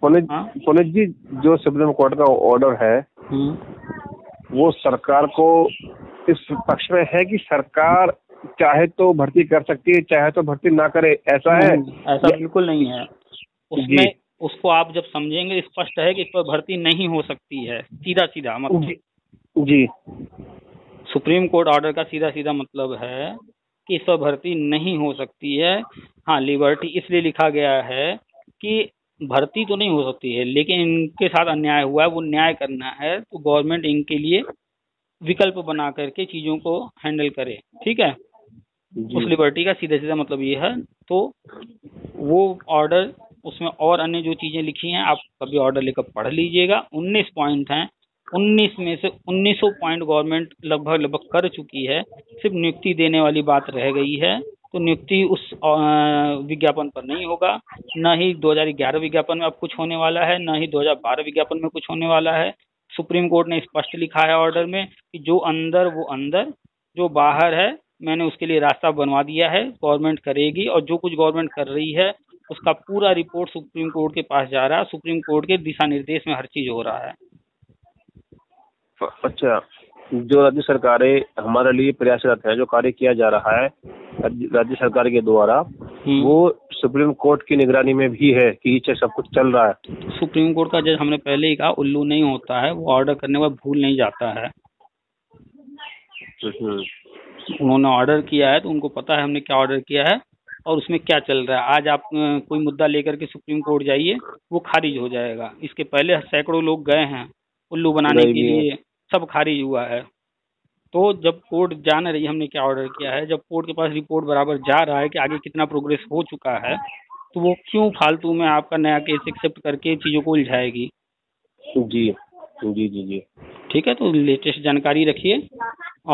पुनीत जी, जो सुप्रीम कोर्ट का ऑर्डर है वो सरकार को इस पक्ष में है कि सरकार चाहे तो भर्ती कर सकती है, चाहे तो भर्ती ना करे, ऐसा है? ऐसा बिल्कुल नहीं है। उसमें उसको आप जब समझेंगे स्पष्ट है कि इस पर भर्ती नहीं हो सकती है, सीधा सीधा मतलब। जी, सुप्रीम कोर्ट ऑर्डर का सीधा सीधा मतलब है कि इस पर भर्ती नहीं हो सकती है। हाँ, लिबर्टी इसलिए लिखा गया है कि भर्ती तो नहीं हो सकती है, लेकिन इनके साथ अन्याय हुआ है, वो न्याय करना है, तो गवर्नमेंट इनके लिए विकल्प बना करके चीज़ों को हैंडल करे। ठीक है, उस लिबर्टी का सीधा सीधा मतलब ये है। तो वो ऑर्डर, उसमें और अन्य जो चीज़ें लिखी हैं, आप कभी ऑर्डर लेकर पढ़ लीजिएगा। उन्नीस पॉइंट हैं, उन्नीस में से उन्नीस सौ पॉइंट गवर्नमेंट लगभग लगभग कर चुकी है, सिर्फ नियुक्ति देने वाली बात रह गई है। तो नियुक्ति उस विज्ञापन पर नहीं होगा, ना ही दो हज़ार ग्यारह विज्ञापन में अब कुछ होने वाला है, ना ही दो हज़ार बारह विज्ञापन में कुछ होने वाला है। सुप्रीम कोर्ट ने स्पष्ट लिखा है ऑर्डर में कि जो अंदर वो अंदर, जो बाहर है मैंने उसके लिए रास्ता बनवा दिया है, गवर्नमेंट करेगी। और जो कुछ गवर्नमेंट कर रही है उसका पूरा रिपोर्ट सुप्रीम कोर्ट के पास जा रहा है, सुप्रीम कोर्ट के दिशा निर्देश में हर चीज हो रहा है। अच्छा, जो राज्य सरकारें हमारे लिए प्रयासरत है, जो कार्य किया जा रहा है राज्य सरकार के द्वारा, वो सुप्रीम कोर्ट की निगरानी में भी है कि ये सब कुछ चल रहा है? सुप्रीम कोर्ट का जज, हमने पहले ही कहा, उल्लू नहीं होता है, वो ऑर्डर करने पर भूल नहीं जाता है। उन्होंने ऑर्डर किया है तो उनको पता है हमने क्या ऑर्डर किया है और उसमें क्या चल रहा है। आज आप कोई मुद्दा लेकर के सुप्रीम कोर्ट जाइए, वो खारिज हो जाएगा। इसके पहले सैकड़ों लोग गए हैं उल्लू बनाने के लिए, सब खारिज हुआ है। तो जब कोर्ट जान रही है हमने क्या ऑर्डर किया है, जब कोर्ट के पास रिपोर्ट बराबर जा रहा है कि आगे कितना प्रोग्रेस हो चुका है, तो वो क्यों फालतू में आपका नया केस एक्सेप्ट करके चीज़ों को उलझाएगी। जी जी जी जी ठीक है, तो लेटेस्ट जानकारी रखिए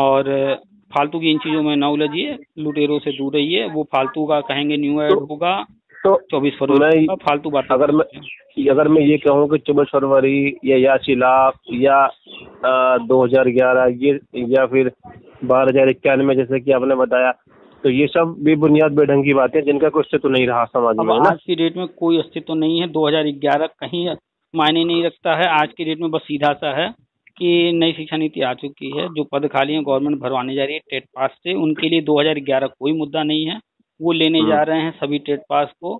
और फालतू की इन चीजों में ना उलझिए, लुटेरों से दूर रहिए। वो फालतू का कहेंगे न्यू एड होगा तो चौबीस फरवरी का फालतू बात। अगर मैं अगर मैं ये कहूँ कि चौबीस फरवरी या यासी लाख या दो हज़ार ग्यारह ये या फिर बारह हजार इक्यानवे जैसे कि आपने बताया, तो ये सब बेबुनियाद बेढंगी बातें जिनका कोई अस्तित्व नहीं रहा समाज में। आज की डेट में कोई अस्तित्व नहीं है, दो हजार ग्यारह कहीं मायने नहीं रखता है। आज की डेट में बस सीधा सा है कि नई शिक्षा नीति आ चुकी है, जो पद खाली हैं गवर्नमेंट भरवाने जा रही है टेट पास से, उनके लिए दो हज़ार ग्यारह कोई मुद्दा नहीं है, वो लेने जा रहे हैं सभी टेट पास को।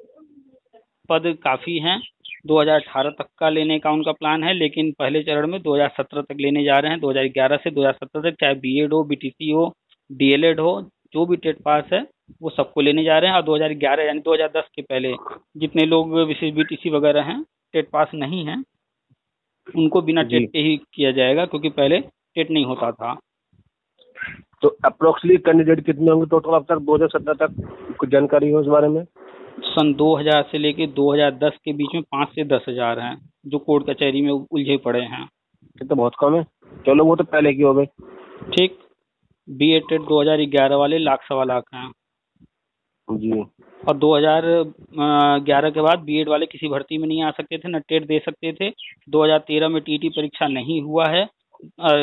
पद काफ़ी हैं, दो हज़ार अठारह तक का लेने का उनका प्लान है, लेकिन पहले चरण में दो हज़ार सत्रह तक लेने जा रहे हैं। दो हज़ार ग्यारह से दो हज़ार सत्रह तक चाहे बीएड हो, बीटीसी हो, डीएलएड हो, जो भी टेट पास है वो सबको लेने जा रहे हैं। और दो हज़ार ग्यारह यानी दो हज़ार दस के पहले जितने लोग विशेष बीटीसी वगैरह हैं, टेट पास नहीं हैं, उनको बिना टेट के ही किया जाएगा, क्योंकि पहले टेट नहीं होता था। तो अप्रोक्सली कैंडिडेट कितने होंगे टोटल अब तक दो हज़ार सत्रह तक? कुछ जानकारी हो इस बारे में? सन दो हज़ार से लेके दो हज़ार दस के बीच में पाँच से दस हज़ार हैं जो कोर्ट कचहरी में उलझे पड़े हैं। ये तो बहुत कम है। चलो, वो तो पहले की हो गई। ठीक, बी एड टेट दो हज़ार ग्यारह वाले लाख सवा लाख हैं जी, और दो हज़ार ग्यारह के बाद बीएड वाले किसी भर्ती में नहीं आ सकते थे, ना टेट दे सकते थे। दो हज़ार तेरह में टीईटी परीक्षा नहीं हुआ है,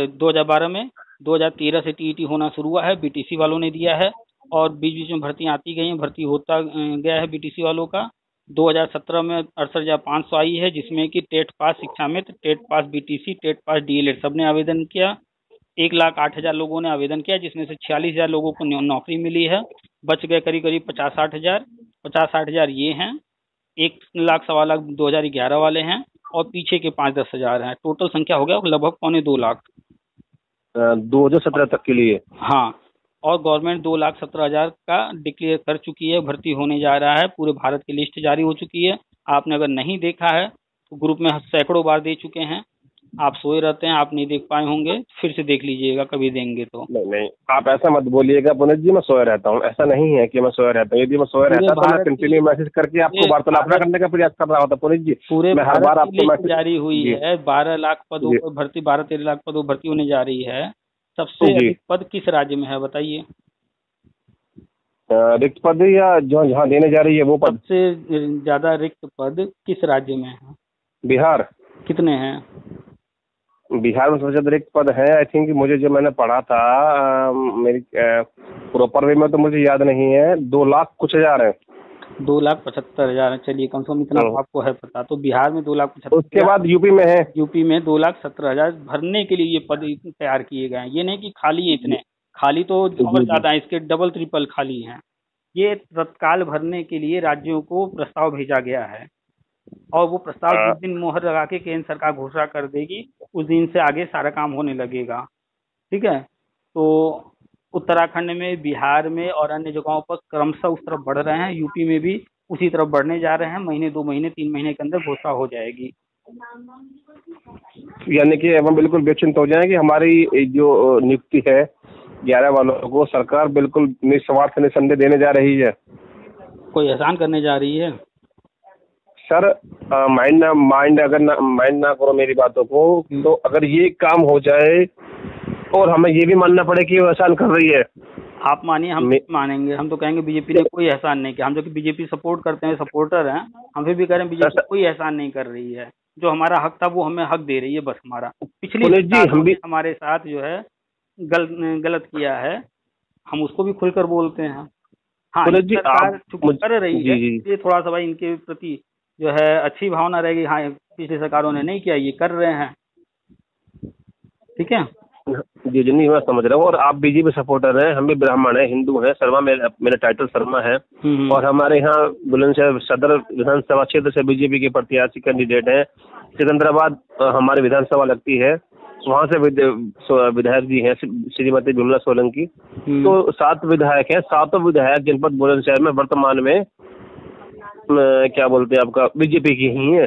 दो हज़ार बारह में दो हज़ार तेरह से टीईटी होना शुरू हुआ है, बीटीसी वालों ने दिया है, और बीच बीच में भर्तियां आती गई हैं, भर्ती होता गया है बीटीसी वालों का। दो हज़ार सत्रह में अड़सठ हज़ार पाँच सौ आई है, जिसमें कि टेट पास शिक्षा मित्र, TET pass BTC, TET pass DElEd सबने आवेदन किया। एक लाख आठ हजार लोगों ने आवेदन किया, जिसमें से छियालीस हजार लोगों को नौकरी मिली है, बच गए करीब करीब पचास साठ हजार पचास साठ हजार ये हैं, एक लाख सवा लाख दो हजार ग्यारह वाले हैं और पीछे के पाँच दस हजार हैं। टोटल संख्या हो गया लगभग पौने दो लाख दो हजार सत्रह तक के लिए। हाँ, और गवर्नमेंट दो लाख सत्रह हजार का डिक्लेयर कर चुकी है, भर्ती होने जा रहा है, पूरे भारत की लिस्ट जारी हो चुकी है। आपने अगर नहीं देखा है तो ग्रुप में सैकड़ों बार दे चुके हैं, आप सोए रहते हैं, आप नहीं देख पाए होंगे, फिर से देख लीजिएगा कभी देंगे तो। नहीं नहीं, आप ऐसा मत बोलिएगा पुनीत जी, मैं सोए रहता हूँ, ऐसा नहीं है कि मैं सोए रहता हूँ। यदि मैं सोए रहता तो मैं कंटिन्यू मैसेज करके आपको वार्तालाप करने का प्रयास कर रहा होता पुनीत जी। पूरे हर बार आपको जारी हुई है, बारह लाख पदों पर भर्ती, बारह तेरह लाख पदों पर भर्ती होने जा रही है। सबसे अधिक पद किस राज्य में है बताइए? रिक्त पद या जहाँ जहाँ देने जा रही है वो पद? सबसे ज्यादा रिक्त पद किस राज्य में है? बिहार। कितने हैं बिहार में? सबसे ज्यादा रिक्त पद है आई थिंक, मुझे जो मैंने पढ़ा था आ, मेरी प्रॉपर वे में तो मुझे याद नहीं है, दो लाख कुछ हजार है। दो लाख पचहत्तर हजार है। चलिए कम से कम इतना आपको है पता। तो बिहार में दो लाख पचहत्तर। उसके बाद यूपी में है? यूपी में दो लाख सत्रह हजार भरने के लिए ये पद तैयार किए गए हैं। ये नहीं कि खाली इतने, खाली तो और ज्यादा है, इसके डबल ट्रिपल खाली हैं। ये तत्काल भरने के लिए राज्यों को प्रस्ताव भेजा गया है और वो प्रस्ताव जिस दिन मोहर लगा के केंद्र सरकार घोषणा कर देगी उस दिन से आगे सारा काम होने लगेगा। ठीक है, तो उत्तराखंड में, बिहार में और अन्य जगहों पर क्रमशः उस तरफ बढ़ रहे हैं, यूपी में भी उसी तरफ बढ़ने जा रहे हैं। महीने, दो महीने, तीन महीने के अंदर घोषणा हो जाएगी, यानी कि हम बिल्कुल बेचिंत हो जाएंगे। हमारी जो नियुक्ति है ग्यारह वालों को सरकार बिल्कुल निस्वार्थ निसंदेह देने जा रही है, कोई एहसान करने जा रही है। सर माइंड ना माइंड अगर ना माइंड ना करो मेरी बातों को, तो अगर ये काम हो जाए और हमें ये भी मानना पड़े कि वो एहसान कर रही है। आप मानिए, हम मे... मानेंगे, हम तो कहेंगे बीजेपी ने कोई एहसान नहीं किया। हम जो कि बीजेपी सपोर्ट करते हैं, सपोर्टर हैं, हम फिर भी कह रहे हैं बीजेपी कोई एहसान नहीं कर रही है। जो हमारा हक था वो हमें हक दे रही है, बस। हमारा पिछले जी हम भी हमारे साथ जो है गल, गलत किया है, हम उसको भी खुलकर बोलते हैं। हाँ, सरकार चुप कर रही है, ये थोड़ा सा भाई इनके प्रति जो है अच्छी भावना रहेगी। हाँ, पिछली सरकारों ने नहीं किया, ये कर रहे हैं। ठीक है जी जी, नहीं मैं समझ रहा हूँ। और आप बीजेपी सपोर्टर हैं, हम भी ब्राह्मण हैं, हिंदू हैं, शर्मा मेरा मेरा टाइटल शर्मा है और हमारे यहाँ बुलंदशहर सदर विधानसभा क्षेत्र से बीजेपी के प्रत्याशी कैंडिडेट हैं। सिकंदराबाद हमारी विधानसभा लगती है, वहाँ से विधायक जी हैं श्रीमती बिमला सोलंकी, तो सात विधायक हैं। सातों विधायक जनपद बुलंदशहर में वर्तमान में क्या बोलते हैं आपका बीजेपी की ही है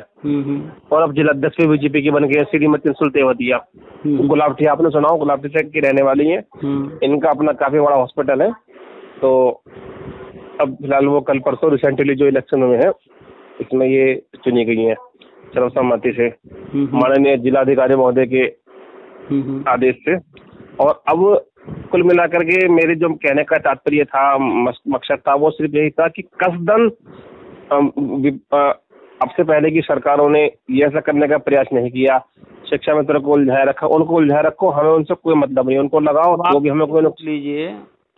और अब जिलाध्यक्ष भी बीजेपी की बन गए श्रीमती सुलतेवतिया। गुलाबटी आपने सुना हो, गुलाबटी से की रहने वाली है, इनका अपना काफी बड़ा हॉस्पिटल है। तो अब फिलहाल वो कल परसों रिसेंटली जो इलेक्शन हुए हैं इसमें ये चुनी गई है सर्वसम्मति से माननीय जिलाधिकारी महोदय के आदेश से। और अब कुल मिलाकर के मेरे जो कहने का तात्पर्य था, मकसद था, वो सिर्फ यही था कि कसदन अब से पहले की सरकारों ने ये ऐसा करने का प्रयास नहीं किया। शिक्षा मित्र को उलझाए रखा, उनको उलझाए रखो, हमें उनसे कोई मतलब नहीं, उनको लगाओ वो भी हमें कोई नुकसान। लीजिए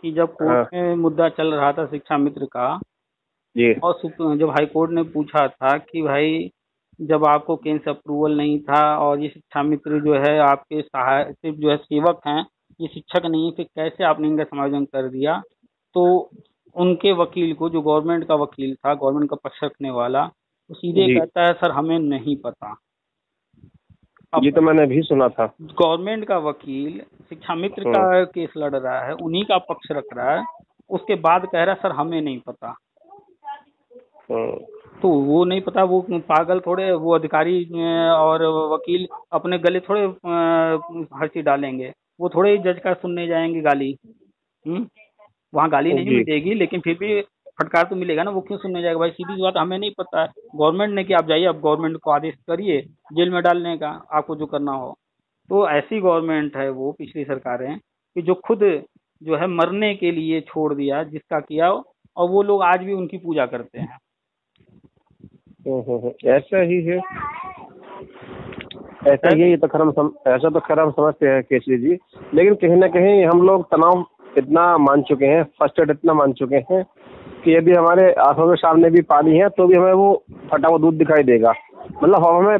कि जब कोर्ट में मुद्दा चल रहा था शिक्षा मित्र का जी, और जब हाई कोर्ट ने पूछा था कि भाई जब आपको केंद्र से अप्रूवल नहीं था और ये शिक्षा मित्र जो है आपके सहायक सिर्फ जो है सेवक हैं, ये शिक्षक नहीं है, फिर कैसे आपने इनका समायोजन कर दिया? तो उनके वकील को, जो गवर्नमेंट का वकील था, गवर्नमेंट का पक्ष रखने वाला, वो सीधे कहता है सर हमें नहीं पता। अब ये तो मैंने भी सुना था, गवर्नमेंट का वकील शिक्षा मित्र का केस लड़ रहा है, उन्हीं का पक्ष रख रहा है, उसके बाद कह रहा है सर हमें नहीं पता। तो वो नहीं पता, वो पागल थोड़े, वो अधिकारी और वकील अपने गले थोड़े हर्षी डालेंगे, वो थोड़े जज का सुनने जाएंगे गाली। हम्म, वहाँ गाली नहीं मिलेगी लेकिन फिर भी फटकार तो मिलेगा ना, वो क्यों सुनने जाएगा भाई? सीधी बात, हमें नहीं पता है, गवर्नमेंट ने कि आप जाइए, आप गवर्नमेंट को आदेश करिए जेल में डालने का, आपको जो करना हो। तो ऐसी गवर्नमेंट है वो, पिछली सरकारें, कि जो खुद जो है मरने के लिए छोड़ दिया जिसका किया, और वो लोग आज भी उनकी पूजा करते हैं। ऐसा ही है, ऐसा ही है, ये तो खैर हम ऐसा तो खैर हम समझते हैं केसरी जी, लेकिन कहीं ना कहीं हम लोग तनाव इतना मान चुके हैं, फर्स्ट एड इतना मान चुके हैं कि यदि हमारे आंखों के सामने भी पानी है तो भी हमें वो फटा हुआ दूध दिखाई देगा। मतलब हमें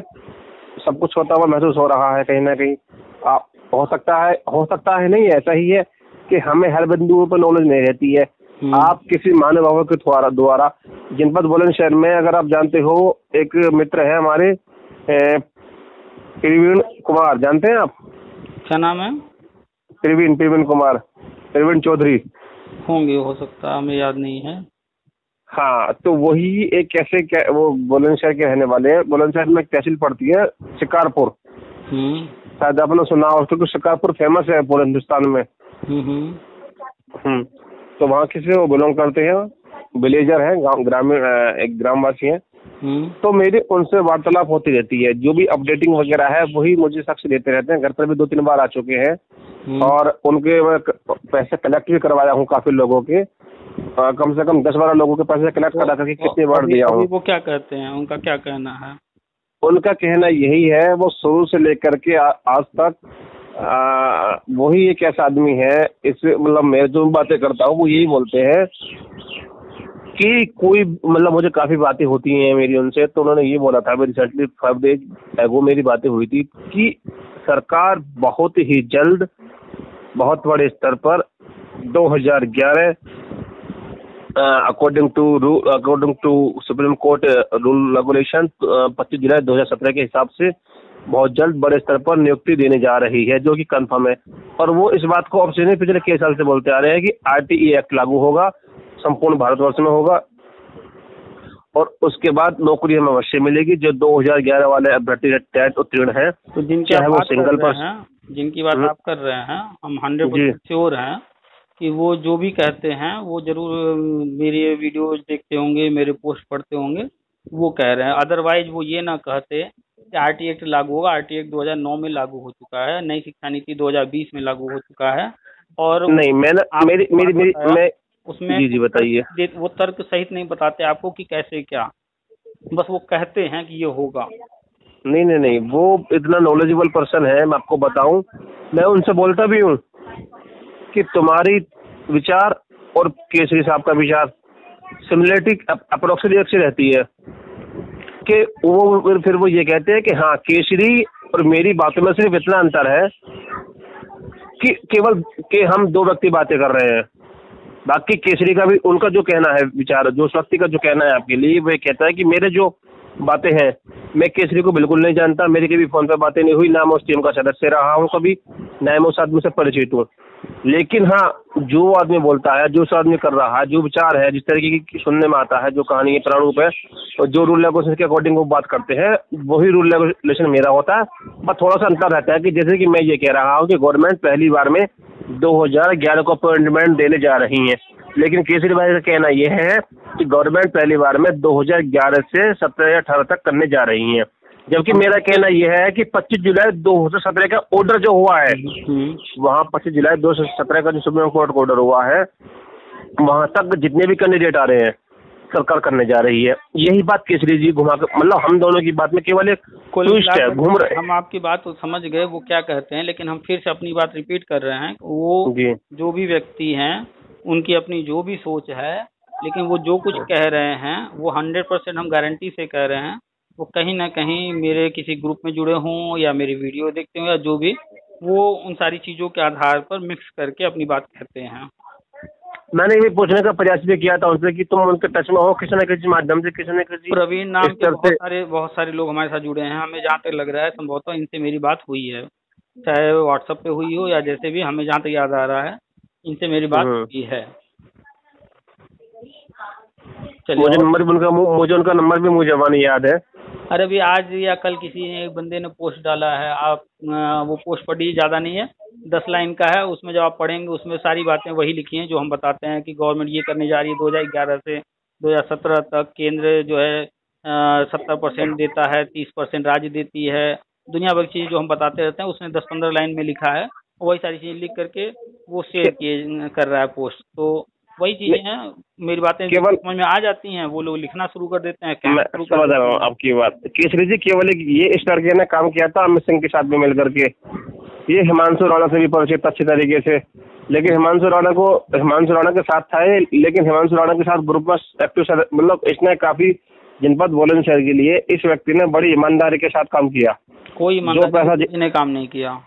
सब कुछ होता हुआ महसूस हो रहा है कहीं ना कहीं। आप हो सकता है हो सकता है नहीं ऐसा ही है कि हमें हर बिंदुओं पर नॉलेज नहीं रहती है। आप किसी महानुभाव के द्वारा जनपद बुलंदशहर में, अगर आप जानते हो, एक मित्र है हमारे प्रवीण कुमार, जानते हैं आप? क्या नाम है? प्रवीण प्रवीण कुमार प्रवीण चौधरी होंगे, हो सकता है, हमें याद नहीं है। हाँ, तो वही एक कैसे कै, वो बुलंदशहर के रहने वाले हैं। बुलंदशहर में एक तहसील पड़ती है शिकारपुर, शायद आपने सुना हो, क्योंकि शिकारपुर फेमस है पूरे हिंदुस्तान में। हम्म तो वहाँ किसे वो बिलोंग करते हैं, विलेजर हैं, गांव ग्रामीण एक ग्रामवासी हैं। तो मेरी उनसे वार्तालाप होती रहती है, जो भी अपडेटिंग वगैरह है वही मुझे शख्स देते रहते हैं। घर पर भी दो तीन बार आ चुके हैं और उनके मैं पैसे कलेक्ट भी करवाया हूँ काफी लोगों के, कम से कम दस बारह लोगों के पैसे कलेक्ट करा करके कितने बार दिया हूँ। वो क्या कहते हैं, उनका क्या कहना है? उनका कहना यही है, वो शुरू से लेकर के आज तक आ, वही एक ऐसा आदमी है, इससे मतलब मैं जो बातें करता हूँ वो यही बोलते हैं कि कोई मतलब मुझे काफी बातें होती हैं मेरी उनसे, तो उन्होंने ये बोला था, मैं रिसेंटली फाइव डेज एगो मेरी बातें हुई थी, कि सरकार बहुत ही जल्द बहुत बड़े स्तर पर दो हज़ार ग्यारह according to rule according to supreme court rule regulation पच्चीस जुलाई दो हजार सत्रह के हिसाब से बहुत जल्द बड़े स्तर पर नियुक्ति देने जा रही है, जो कि कंफर्म है। और वो इस बात को अब से नहीं, पिछले कई साल से बोलते आ रहे हैं कि आरटीई एक्ट लागू होगा, संपूर्ण भारतवर्ष में होगा, और उसके बाद नौकरी हमें अवश्य मिलेगी जो दो हज़ार ग्यारह वाले अभ्यर्थी टेट उत्तीर्ण है, तो जिनकी चाहे वो सिंगल पर्सन, जिनकी बात आप कर रहे हैं, हम हंड्रेड परसेंट श्योर है कि वो जो भी कहते हैं वो जरूर मेरे वीडियोज देखते होंगे, मेरे पोस्ट पढ़ते होंगे, वो कह रहे हैं। अदरवाइज वो ये ना कहते आरटीई एक्ट लागू होगा। आरटीई एक्ट दो हज़ार नौ में लागू हो चुका है, नई शिक्षा नीति दो हज़ार बीस में लागू हो चुका है। और नहीं, मैंने मेरी मेरी मेरी मैं उसमें जी जी बताइए, वो तर्क सहित नहीं बताते आपको कि कैसे क्या, बस वो कहते हैं कि ये होगा। नहीं नहीं नहीं, वो इतना नॉलेजेबल पर्सन है, मैं आपको बताऊं, मैं उनसे बोलता भी हूँ कि तुम्हारी विचार और केसरी साहब का विचार सिमिलरिटी अप्रोक्सीमेट एक सी रहती है, कि वो फिर वो ये कहते हैं कि हाँ, केसरी और मेरी बातों में सिर्फ इतना अंतर है कि केवल के हम दो व्यक्ति बातें कर रहे हैं, बाकी केसरी का भी उनका जो कहना है विचार, जो उस व्यक्ति का जो कहना है आपके लिए, वह कहता है कि मेरे जो बातें हैं, मैं केसरी को बिल्कुल नहीं जानता, मेरे कभी फोन पर बातें नहीं हुई, ना मैं उस टीम का सदस्य रहा हूँ कभी, ना मैं उस आदमी से परिचित हूँ। लेकिन हाँ, जो आदमी बोलता है, जो उस आदमी कर रहा है, जो विचार है, जिस तरीके की सुनने में आता है, जो कहानी है, प्रारूप है, और जो रूल रेगुलेशन के अकॉर्डिंग वो बात करते हैं, वही रूल रेगुलेशन मेरा होता है। पर थोड़ा सा अंतर रहता है कि जैसे कि मैं ये कह रहा हूँ कि गवर्नमेंट पहली बार में दो हज़ार ग्यारह को अपॉइंटमेंट देने जा रही है, लेकिन केसरी भाई का कहना यह है कि गवर्नमेंट पहली बार में दो हज़ार ग्यारह से सत्रह या अठारह तक करने जा रही है, जबकि मेरा कहना यह है कि पच्चीस जुलाई दो हज़ार सत्रह का ऑर्डर जो हुआ है, वहाँ पच्चीस जुलाई दो हज़ार सत्रह का जो सुप्रीम कोर्ट का ऑर्डर हुआ है, वहाँ तक जितने भी कैंडिडेट आ रहे हैं सरकार करने जा रही है। यही बात केसरी जी घुमा कर, मतलब हम दोनों की बात में केवल एक ट्विस्ट है, घूम रहे। हम आपकी बात तो समझ गए वो क्या कहते हैं, लेकिन हम फिर से अपनी बात रिपीट कर रहे हैं। वो जो भी व्यक्ति हैं, उनकी अपनी जो भी सोच है, लेकिन वो जो कुछ कह रहे हैं वो हंड्रेड परसेंट हम गारंटी से कह रहे हैं, वो कहीं ना कहीं मेरे किसी ग्रुप में जुड़े हों या मेरी वीडियो देखते हों या जो भी, वो उन सारी चीज़ों के आधार पर मिक्स करके अपनी बात कहते हैं। मैंने भी पूछने का प्रयास भी किया था उनसे कि तुम उनके टच में हो किसी न किसी माध्यम से, किसी न किसी, प्रवीण नाम के बहुत सारे बहुत सारे लोग हमारे साथ जुड़े हैं, हमें जहाँ तक लग रहा है संभवतः इनसे मेरी बात हुई है, चाहे व्हाट्सएप पे हुई हो या जैसे भी, हमें जहाँ तक याद आ रहा है इनसे मेरी बात हुई है। मुझे नंबर भी उनका मुझे उनका नंबर भी मुझे वाणी याद है। अरे अभी आज या कल किसी एक बंदे ने पोस्ट डाला है, आप वो पोस्ट पढ़ी, ज़्यादा नहीं है, दस लाइन का है, उसमें जब आप पढ़ेंगे उसमें सारी बातें वही लिखी हैं जो हम बताते हैं कि गवर्नमेंट ये करने जा रही है दो हज़ार ग्यारह से दो हज़ार सत्रह तक, केंद्र जो है सत्तर परसेंट देता है, तीस परसेंट राज्य देती है, दुनिया भर की चीज़ जो हम बताते रहते हैं, उसने दस पंद्रह लाइन में लिखा है, वही सारी चीज़ें लिख करके वो शेयर किए कर रहा है पोस्ट। तो वही चीजें हैं, मेरी बातें केवल समझ में आ जाती हैं, वो लोग लिखना शुरू कर देते हैं। मैं समझ रहा हूँ आपकी बात केसरी जी, केवल ये इस तरह ने काम किया था अमित सिंह के साथ भी मिल करके, ये हिमांशु राणा से भी परिचित अच्छे तरीके से, लेकिन हिमांशु राणा को हिमांशु राणा के साथ था ये, लेकिन हिमांशु राणा के साथ ग्रुप में एक्टिव, मतलब इसने काफी जनपद बुलंदशहर के लिए इस व्यक्ति ने बड़ी ईमानदारी के साथ काम किया, कोई जो पैसा, जिसने काम नहीं किया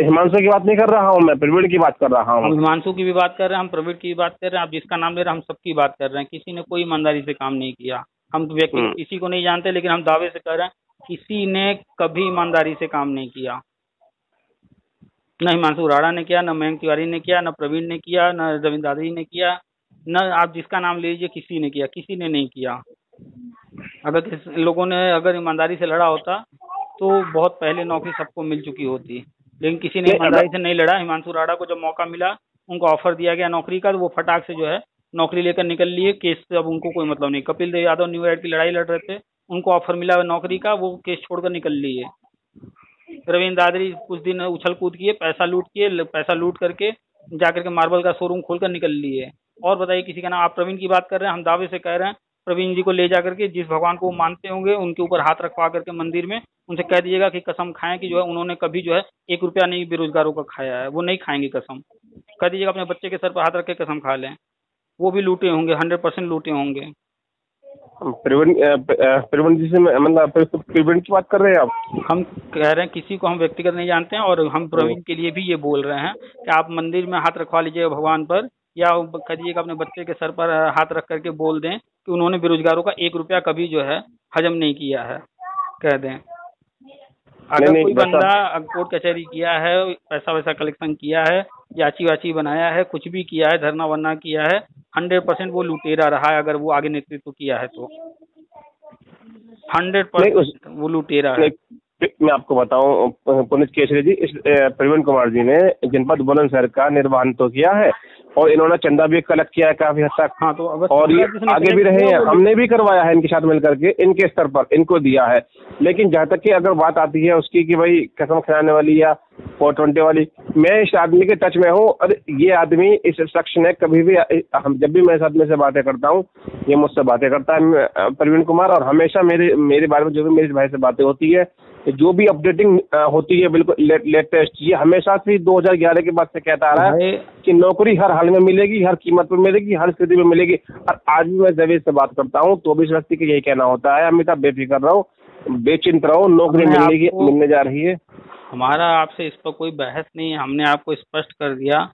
हिमांशु की बात नहीं कर रहा हूँ मैं, प्रवीण की बात कर रहा हूँ। हिमांशु की भी बात कर रहे हैं हम, प्रवीण की भी बात कर रहे हैं, आप जिसका नाम ले रहे हैं हम सबकी बात कर रहे हैं। किसी ने कोई ईमानदारी से काम नहीं किया, हम व्यक्ति किसी को नहीं जानते, लेकिन हम दावे से कर रहे हैं किसी ने कभी ईमानदारी से काम नहीं किया। न हिमांशु राणा ने किया, न मयंक तिवारी ने किया, न प्रवीण ने किया, न रविंद्र दादरी ने किया, न आप जिसका नाम ले लीजिए किसी ने किया, किसी ने नहीं किया। अगर लोगों ने अगर ईमानदारी से लड़ा होता तो बहुत पहले नौकरी सबको मिल चुकी होती, लेकिन किसी ने ईमानदारी से नहीं लड़ा। हिमांशु राणा को जब मौका मिला, उनको ऑफर दिया गया नौकरी का, तो वो फटाक से जो है नौकरी लेकर निकल लिए। केस से अब उनको कोई मतलब नहीं। कपिल देव यादव न्यू एड की लड़ाई लड़ रहे थे, उनको ऑफर मिला नौकरी का, वो केस छोड़कर निकल लिए। रविंद्र दादरी कुछ दिन उछल कूद किए, पैसा लूट किए, पैसा लूट करके जाकर के मार्बल का शोरूम खोलकर निकल लिए। और बताइए किसी का नाम, आप प्रवीण की बात कर रहे हैं, हम दावे से कह रहे हैं प्रवीण जी को ले जा करके जिस भगवान को मानते होंगे उनके ऊपर हाथ रखवा करके मंदिर में उनसे कह दीजिएगा कि कसम खाएं कि जो है उन्होंने कभी जो है एक रुपया नहीं बेरोजगारों का खाया है, वो नहीं खाएंगे कसम। कह दीजिएगा अपने बच्चे के सर पर हाथ रख के कसम खा लें, वो भी लूटे होंगे, हंड्रेड परसेंट लूटे होंगे। प्रवीण प्रवीण जी से मतलब प्रवीण की बात कर रहे हैं आप? हम कह रहे हैं किसी को हम व्यक्तिगत नहीं जानते हैं, और हम प्रवीण के लिए भी ये बोल रहे हैं कि आप मंदिर में हाथ रखवा लीजिएगा भगवान पर, या कह दीजिएगा अपने बच्चे के सर पर हाथ रख करके बोल दें कि उन्होंने बेरोजगारों का एक रुपया कभी जो है हजम नहीं किया है, कह दें। अगर कोई बंदा कोर्ट कचहरी किया है, पैसा वैसा कलेक्शन किया है, याची वाची बनाया है, कुछ भी किया है, धरना वरना किया है, हंड्रेड परसेंट वो लुटेरा रहा है। अगर वो आगे नेतृत्व किया है तो हंड्रेड परसेंट वो लुटेरा है। मैं आपको बताऊं पुनीत केसरी जी, इस प्रवीण कुमार जी ने जनपद बुलंदशहर का निर्वहन तो किया है और इन्होंने चंदा भी कलेक्ट किया है काफी हद तक। हाँ, तो और ये आगे भी रहे हैं, हमने भी करवाया है इनके साथ मिलकर के, इनके स्तर पर इनको दिया है। लेकिन जहाँ तक कि अगर बात आती है उसकी कि भाई कसम खिलाने वाली या फोर ट्वेंटी वाली, मैं इस आदमी के टच में हूँ और ये आदमी, इस शख्स ने कभी भी, हम जब भी मैं इस आदमी से बातें करता हूँ ये मुझसे बातें करता है प्रवीण कुमार, और हमेशा मेरे मेरे बारे में जो भी मेरे भाई से बातें होती है, जो भी अपडेटिंग होती है बिल्कुल ले, लेटेस्ट, ये हमेशा से दो हज़ार ग्यारह के बाद से कहता आ रहा है कि नौकरी हर हाल में मिलेगी, हर कीमत पर मिलेगी, हर स्थिति में मिलेगी। और आज भी मैं जवेद से बात करता हूँ तो भी इस व्यक्ति का यही कहना होता है, अमिताभ बेफिक्र रहो, बेचिंत रहो, नौकरी मिलेगी, मिलने जा रही है। हमारा आपसे इस पर कोई बहस नहीं है, हमने आपको स्पष्ट कर दिया।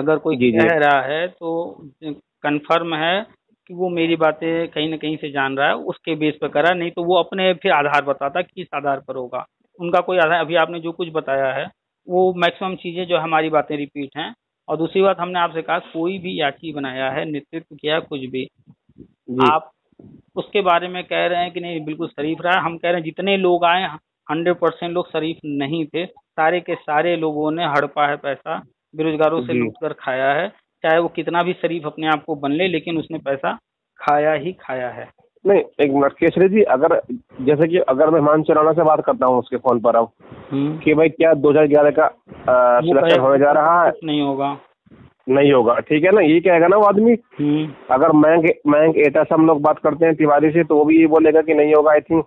अगर कोई कह रहा है तो कन्फर्म है कि वो मेरी बातें कहीं ना कहीं से जान रहा है, उसके बेस पर करा, नहीं तो वो अपने फिर आधार बताता किस आधार पर होगा, उनका कोई आधार। अभी आपने जो कुछ बताया है वो मैक्सिमम चीज़ें जो हमारी बातें रिपीट हैं। और दूसरी बात, हमने आपसे कहा कोई भी याची बनाया है, नेतृत्व किया, कुछ भी, आप उसके बारे में कह रहे हैं कि नहीं बिल्कुल शरीफ रहा। हम कह रहे हैं जितने लोग आए हंड्रेड परसेंट लोग शरीफ नहीं थे, सारे के सारे लोगों ने हड़पा है पैसा, बेरोजगारों से लूट कर खाया है, चाहे वो कितना भी शरीफ अपने आप को बन ले, लेकिन उसने पैसा खाया ही खाया है। नहीं, एक मिनट केसरी जी, अगर जैसे कि अगर मैं मेहमान चौराना से बात करता हूँ उसके फोन पर अब कि भाई क्या दो हज़ार ग्यारह का सिलेक्शन होने जा रहा है? नहीं होगा, नहीं होगा, ठीक है ना, ये कहेगा ना वो आदमी। अगर मयंक मयंक एटा से हम लोग बात करते हैं तिवारी से, तो वो भी ये बोलेगा कि नहीं होगा आई थिंक।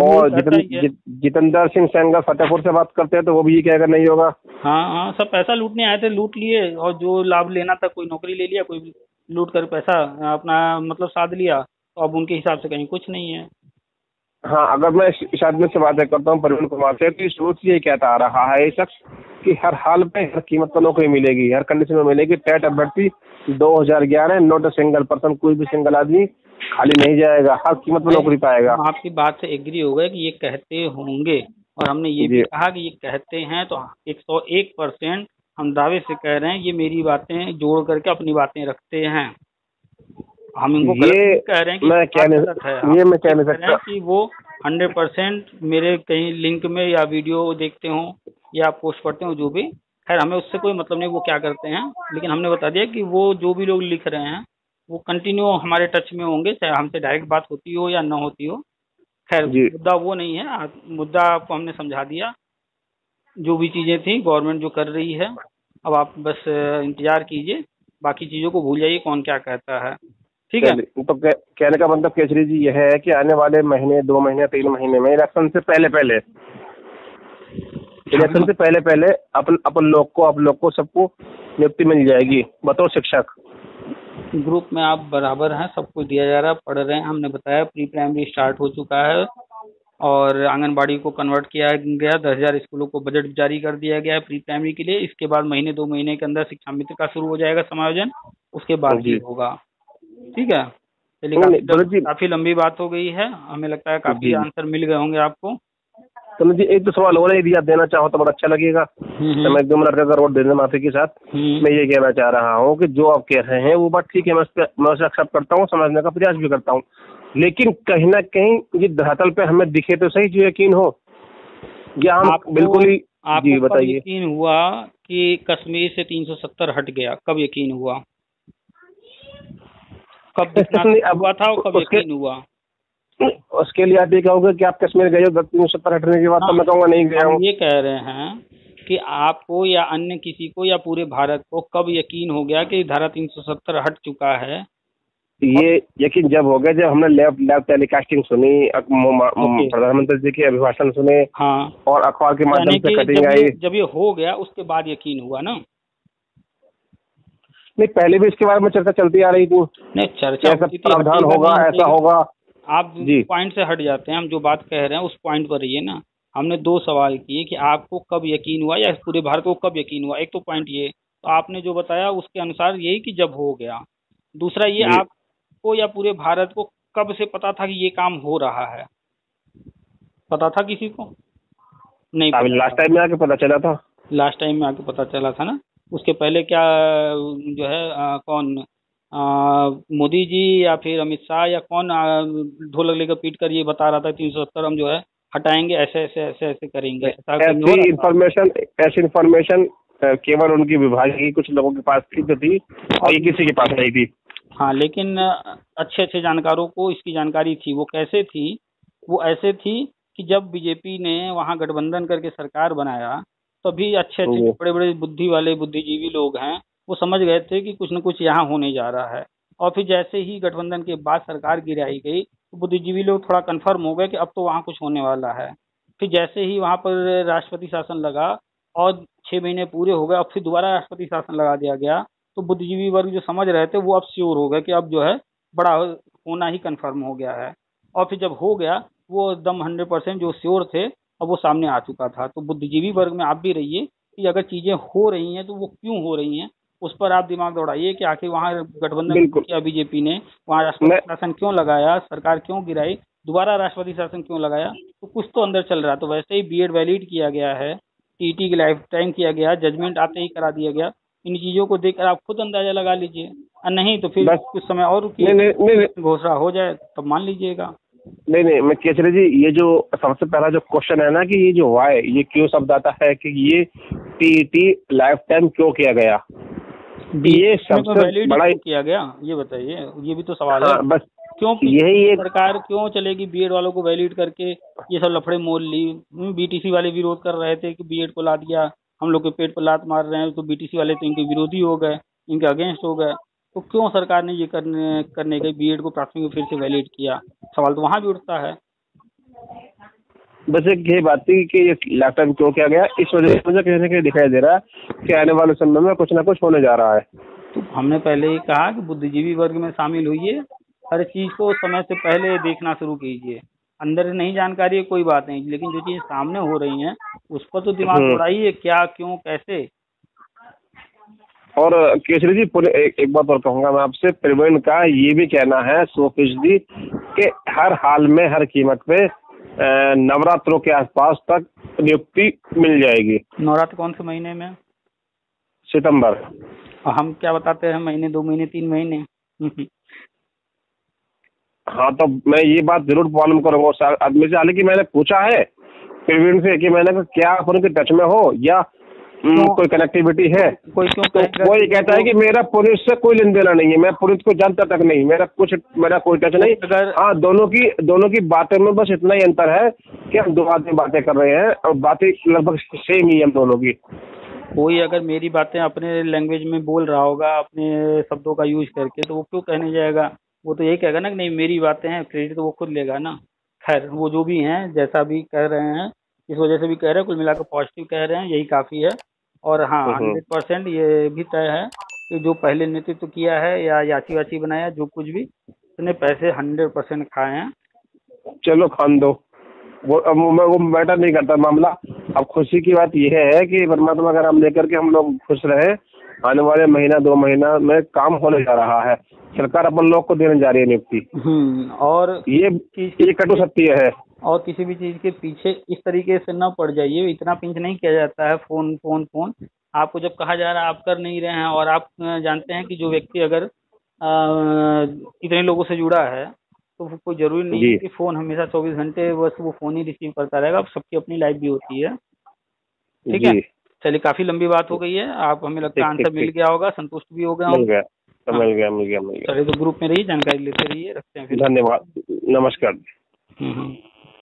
और जितेंद्र सिंह सेंघा फतेहपुर से बात करते हैं तो वो भी ये कहेगा नहीं होगा। हाँ हाँ, सब पैसा लूटने आए थे, लूट लिए, और जो लाभ लेना था, कोई नौकरी ले लिया, कोई लूट कर पैसा अपना मतलब साध लिया, तो अब उनके हिसाब से कहीं कुछ नहीं है। हाँ, अगर मैं इस आदमी से बातें करता हूँ प्रवीण कुमार से, तो सोच ये कहता आ रहा है ये शख्स कि हर हाल में हर कीमत पर नौकरी मिलेगी, हर कंडीशन में मिलेगी। टेट अभ्यर्थी दो हज़ार ग्यारह, नॉट अ सिंगल पर्सन, कोई भी सिंगल आदमी खाली नहीं जाएगा, हर कीमत पर नौकरी पाएगा। आपकी बात से एग्री हो गए कि ये कहते होंगे, और हमने ये भी कहा कि ये कहते हैं तो एक सौ एक परसेंट हम दावे से कह रहे हैं ये मेरी बातें जोड़ करके अपनी बातें रखते हैं। हम इनको ये कह रहे हैं कि मैं कह नहीं सकता कि वो हंड्रेड परसेंट मेरे कहीं लिंक में या वीडियो देखते हों या आप पोस्ट करते हो, जो भी, खैर हमें उससे कोई मतलब नहीं वो क्या करते हैं, लेकिन हमने बता दिया कि वो जो भी लोग लिख रहे हैं वो कंटिन्यू हमारे टच में होंगे, चाहे हमसे डायरेक्ट बात होती हो या ना होती हो। खैर मुद्दा वो नहीं है, मुद्दा आपको हमने समझा दिया, जो भी चीज़ें थी गवर्नमेंट जो कर रही है, अब आप बस इंतजार कीजिए, बाकी चीज़ों को भूल जाइए कौन क्या कहता है, ठीक है। तो कहने का मतलब केसरी जी यह है कि आने वाले महीने, दो महीने, तीन महीने में, इलेक्शन से पहले पहले इलेक्शन से पहले पहले अपन अपन लोग को आप लोग को सबको नियुक्ति मिल जाएगी बतौर शिक्षक। ग्रुप में आप बराबर हैं, सब कुछ दिया जा रहा है, पढ़ रहे हैं, हमने बताया प्री प्राइमरी स्टार्ट हो चुका है और आंगनबाड़ी को कन्वर्ट किया गया, दस हजार स्कूलों को बजट जारी कर दिया गया है प्री प्राइमरी के लिए। इसके बाद महीने दो महीने के अंदर शिक्षा मित्र का शुरू हो जाएगा समायोजन, उसके बाद ही होगा। ठीक है, चलिए काफी लंबी बात हो गई है, हमें लगता है काफी आंसर मिल गए होंगे आपको। तो जी एक दो सवाल हो रहा है, यदि आप देना चाहो तो बड़ा अच्छा लगेगा। तो मैं एकदम रोड देने माफी के साथ मैं ये कहना चाह रहा हूँ कि जो आप कह रहे हैं वो बात ठीक है, मैं उसे एक्सेप्ट करता हूँ, समझने का प्रयास भी करता हूँ, लेकिन कहीं ना कहीं ये धरातल पे हमें दिखे तो सही जो यकीन हो, या हम बिल्कुल ही। जी बताइए, यकीन हुआ कि कश्मीर से तीन सौ सत्तर हट गया, कब यकीन हुआ, कब हुआ था और कब यकीन हुआ? उसके लिए आप ये कहोगे कि आप कश्मीर गए हो तीन सौ सत्तर हटने के बाद, तो मैं कहूँगा नहीं गया हूँ। ये कह रहे हैं कि आपको या अन्य किसी को या पूरे भारत को कब यकीन हो गया कि धारा तीन सौ सत्तर हट चुका है? ये यकीन जब हो गया जब हमने लैब लैब टेलीकास्टिंग सुनी, प्रधानमंत्री जी के अभिभाषण सुने, हाँ, और अखबार के माध्यम से कटिंग आई। जब ये हो गया उसके बाद यकीन हुआ ना? नहीं, पहले भी इसके बारे में चर्चा चलती आ रही थी। नहीं, चर्चा प्रावधान होगा, ऐसा होगा। आप पॉइंट से हट जाते हैं, हम जो बात कह रहे हैं उस पॉइंट पर रहिए ना। हमने दो सवाल किए कि आपको कब यकीन हुआ या पूरे भारत को कब यकीन हुआ। एक तो पॉइंट ये, तो आपने जो बताया उसके अनुसार यही कि जब हो गया। दूसरा ये, आपको या पूरे भारत को कब से पता था कि ये काम हो रहा है? पता था किसी को? नहीं, लास्ट टाइम में आके पता चला था। लास्ट टाइम में आके पता चला था ना, उसके पहले क्या जो है आ, कौन मोदी जी या फिर अमित शाह या कौन ढोलक लेकर पीट कर ये बता रहा था तीन सौ सत्तर हम जो है हटाएंगे, ऐसे ऐसे ऐसे ऐसे करेंगे। ऐसी इन्फॉर्मेशन ऐसी इन्फॉर्मेशन केवल उनकी विभाग की कुछ लोगों के पास थी तो थी, और ये किसी के पास नहीं थी। हाँ, लेकिन अच्छे अच्छे जानकारों को इसकी जानकारी थी। वो कैसे थी? वो ऐसे थी कि जब बीजेपी ने वहाँ गठबंधन करके सरकार बनाया तभी अच्छे अच्छे बड़े बड़े बुद्धि वाले बुद्धिजीवी लोग हैं वो समझ गए थे कि कुछ न कुछ यहाँ होने जा रहा है। और फिर जैसे ही गठबंधन के बाद सरकार गिराई गई तो बुद्धिजीवी लोग थोड़ा कंफर्म हो गए कि अब तो वहाँ कुछ होने वाला है। फिर जैसे ही वहाँ पर राष्ट्रपति शासन लगा और छः महीने पूरे हो गए और फिर दोबारा राष्ट्रपति शासन लगा दिया गया, तो बुद्धिजीवी वर्ग जो समझ रहे थे वो अब श्योर हो गए कि अब जो है बड़ा होना ही कंफर्म हो गया है। और फिर जब हो गया वो एकदम हंड्रेड परसेंट जो श्योर थे अब वो सामने आ चुका था। तो बुद्धिजीवी वर्ग में आप भी रहिए कि अगर चीज़ें हो रही हैं तो वो क्यों हो रही हैं, उस पर आप दिमाग दौड़ाइए कि आखिर वहाँ गठबंधन किया बीजेपी ने, वहाँ राष्ट्रपति शासन क्यों लगाया, सरकार क्यों गिराई, दोबारा राष्ट्रपति शासन क्यों लगाया, तो कुछ तो अंदर चल रहा। तो वैसे ही बीएड वैलिड किया गया है, टीटी की लाइफ टाइम किया गया, जजमेंट आते ही करा दिया गया। इन चीज़ों को देखकर आप खुद अंदाजा लगा लीजिए, और नहीं तो फिर कुछ समय और घोषणा हो जाए तब मान लीजिएगा। नहीं नहीं, मैं केसरी जी, ये जो सबसे पहला जो क्वेश्चन है ना कि ये जो वाई, ये क्यों शब्द आता है कि ये टीटी लाइफ टाइम क्यों किया गया, ये सबसे बड़ा किया गया, ये बताइए। ये भी तो सवाल है, बस क्यों यही सरकार क्यों चलेगी बीएड वालों को वैलिड करके, ये सब लफड़े मोल ली। बीटीसी वाले विरोध कर रहे थे कि बीएड को लात दिया, हम लोग के पेट पर लात मार रहे हैं, तो बीटीसी वाले तो इनके विरोधी हो गए, इनके अगेंस्ट हो गए। तो क्यों सरकार ने ये करने करने गई बीएड को प्राथमिक फिर से वैलिड किया, सवाल तो वहाँ भी उठता है। बस एक ये बात थी कि ये लैपटॉप क्यों किया गया, इस वजह से मुझे कहने के लिए दिखाई दे रहा है कि आने वाले समय में कुछ ना कुछ होने जा रहा है। तो हमने पहले ही कहा कि बुद्धिजीवी वर्ग में शामिल होइए, हर चीज़ को समय से पहले देखना शुरू कीजिए। अंदर नहीं जानकारी है कोई बात नहीं, लेकिन जो चीज़ सामने हो रही हैं उस पर तो दिमाग दौड़ाइए, क्या क्यों कैसे। और केसरी जी, एक, एक बात और कहूँगा मैं आपसे, प्रवीण का ये भी कहना है सौ फीसदी के हर हाल में हर कीमत पे नवरात्रों के आसपास तक नियुक्ति मिल जाएगी। नवरात्र कौन से महीने में? सितंबर। हम क्या बताते हैं, महीने, दो महीने, तीन महीने। हाँ, तो मैं ये बात जरूर मालूम करूंगा उस आदमी से, हालांकि मैंने पूछा है प्रवीण से कि मैंने कहा क्या आप उनके टच में हो या तो, कोई कनेक्टिविटी है कोई, क्यों तो वो ये कहता है कि मेरा पुलिस से कोई लेन देना नहीं है, मैं पुलिस को जानता तक नहीं, मेरा कुछ मेरा कोई टच नहीं। हाँ, दोनों की दोनों की बातों में बस इतना ही अंतर है कि हम दो आदमी बातें कर रहे हैं और बातें लगभग सेम ही है दोनों की। कोई अगर मेरी बातें अपने लैंग्वेज में बोल रहा होगा अपने शब्दों का यूज करके, तो वो क्यों कहने जाएगा, वो तो यही कहेगा ना कि नहीं मेरी बातें हैं, क्रेडिट तो वो खुद लेगा ना। खैर, वो जो भी है जैसा भी कह रहे हैं, इस वजह से भी कह रहे हैं, कुल मिलाकर पॉजिटिव कह रहे हैं, यही काफ़ी है। और हाँ, हंड्रेड परसेंट ये भी तय है कि जो पहले नेतृत्व किया है या याची वाची बनाया जो कुछ भी, उसने पैसे हंड्रेड परसेंट खाए हैं। चलो खान दो, वो, वो मैटर नहीं करता मामला। अब खुशी की बात यह है कि परमात्मा का नाम लेकर के हम लोग खुश रहे। आने वाले महीना दो महीना में काम होने जा रहा है, सरकार अपन लोग को देने जा रही है नियुक्ति, और ये ये कटु सत्य है। और किसी भी चीज के पीछे इस तरीके से ना पड़ जाइए, इतना पिंच नहीं किया जाता है फोन फोन फोन। आपको जब कहा जा रहा है आप कर नहीं रहे हैं, और आप जानते हैं कि जो व्यक्ति अगर इतने लोगों से जुड़ा है तो कोई जरूरी नहीं है कि फोन हमेशा चौबीस घंटे बस वो फोन ही रिसीव करता रहेगा। अब सबकी अपनी लाइफ भी होती है। ठीक है, चलिए काफी लंबी बात हो गई है, आप हमें लगता है आंसर मिल गया होगा, संतुष्ट भी हो गया होगा। समझ गया मिल गया मिल गया चलिए, तो ग्रुप में रहिए, जानकारी लेते रहिए, रखते हैं फिर। धन्यवाद, नमस्कार।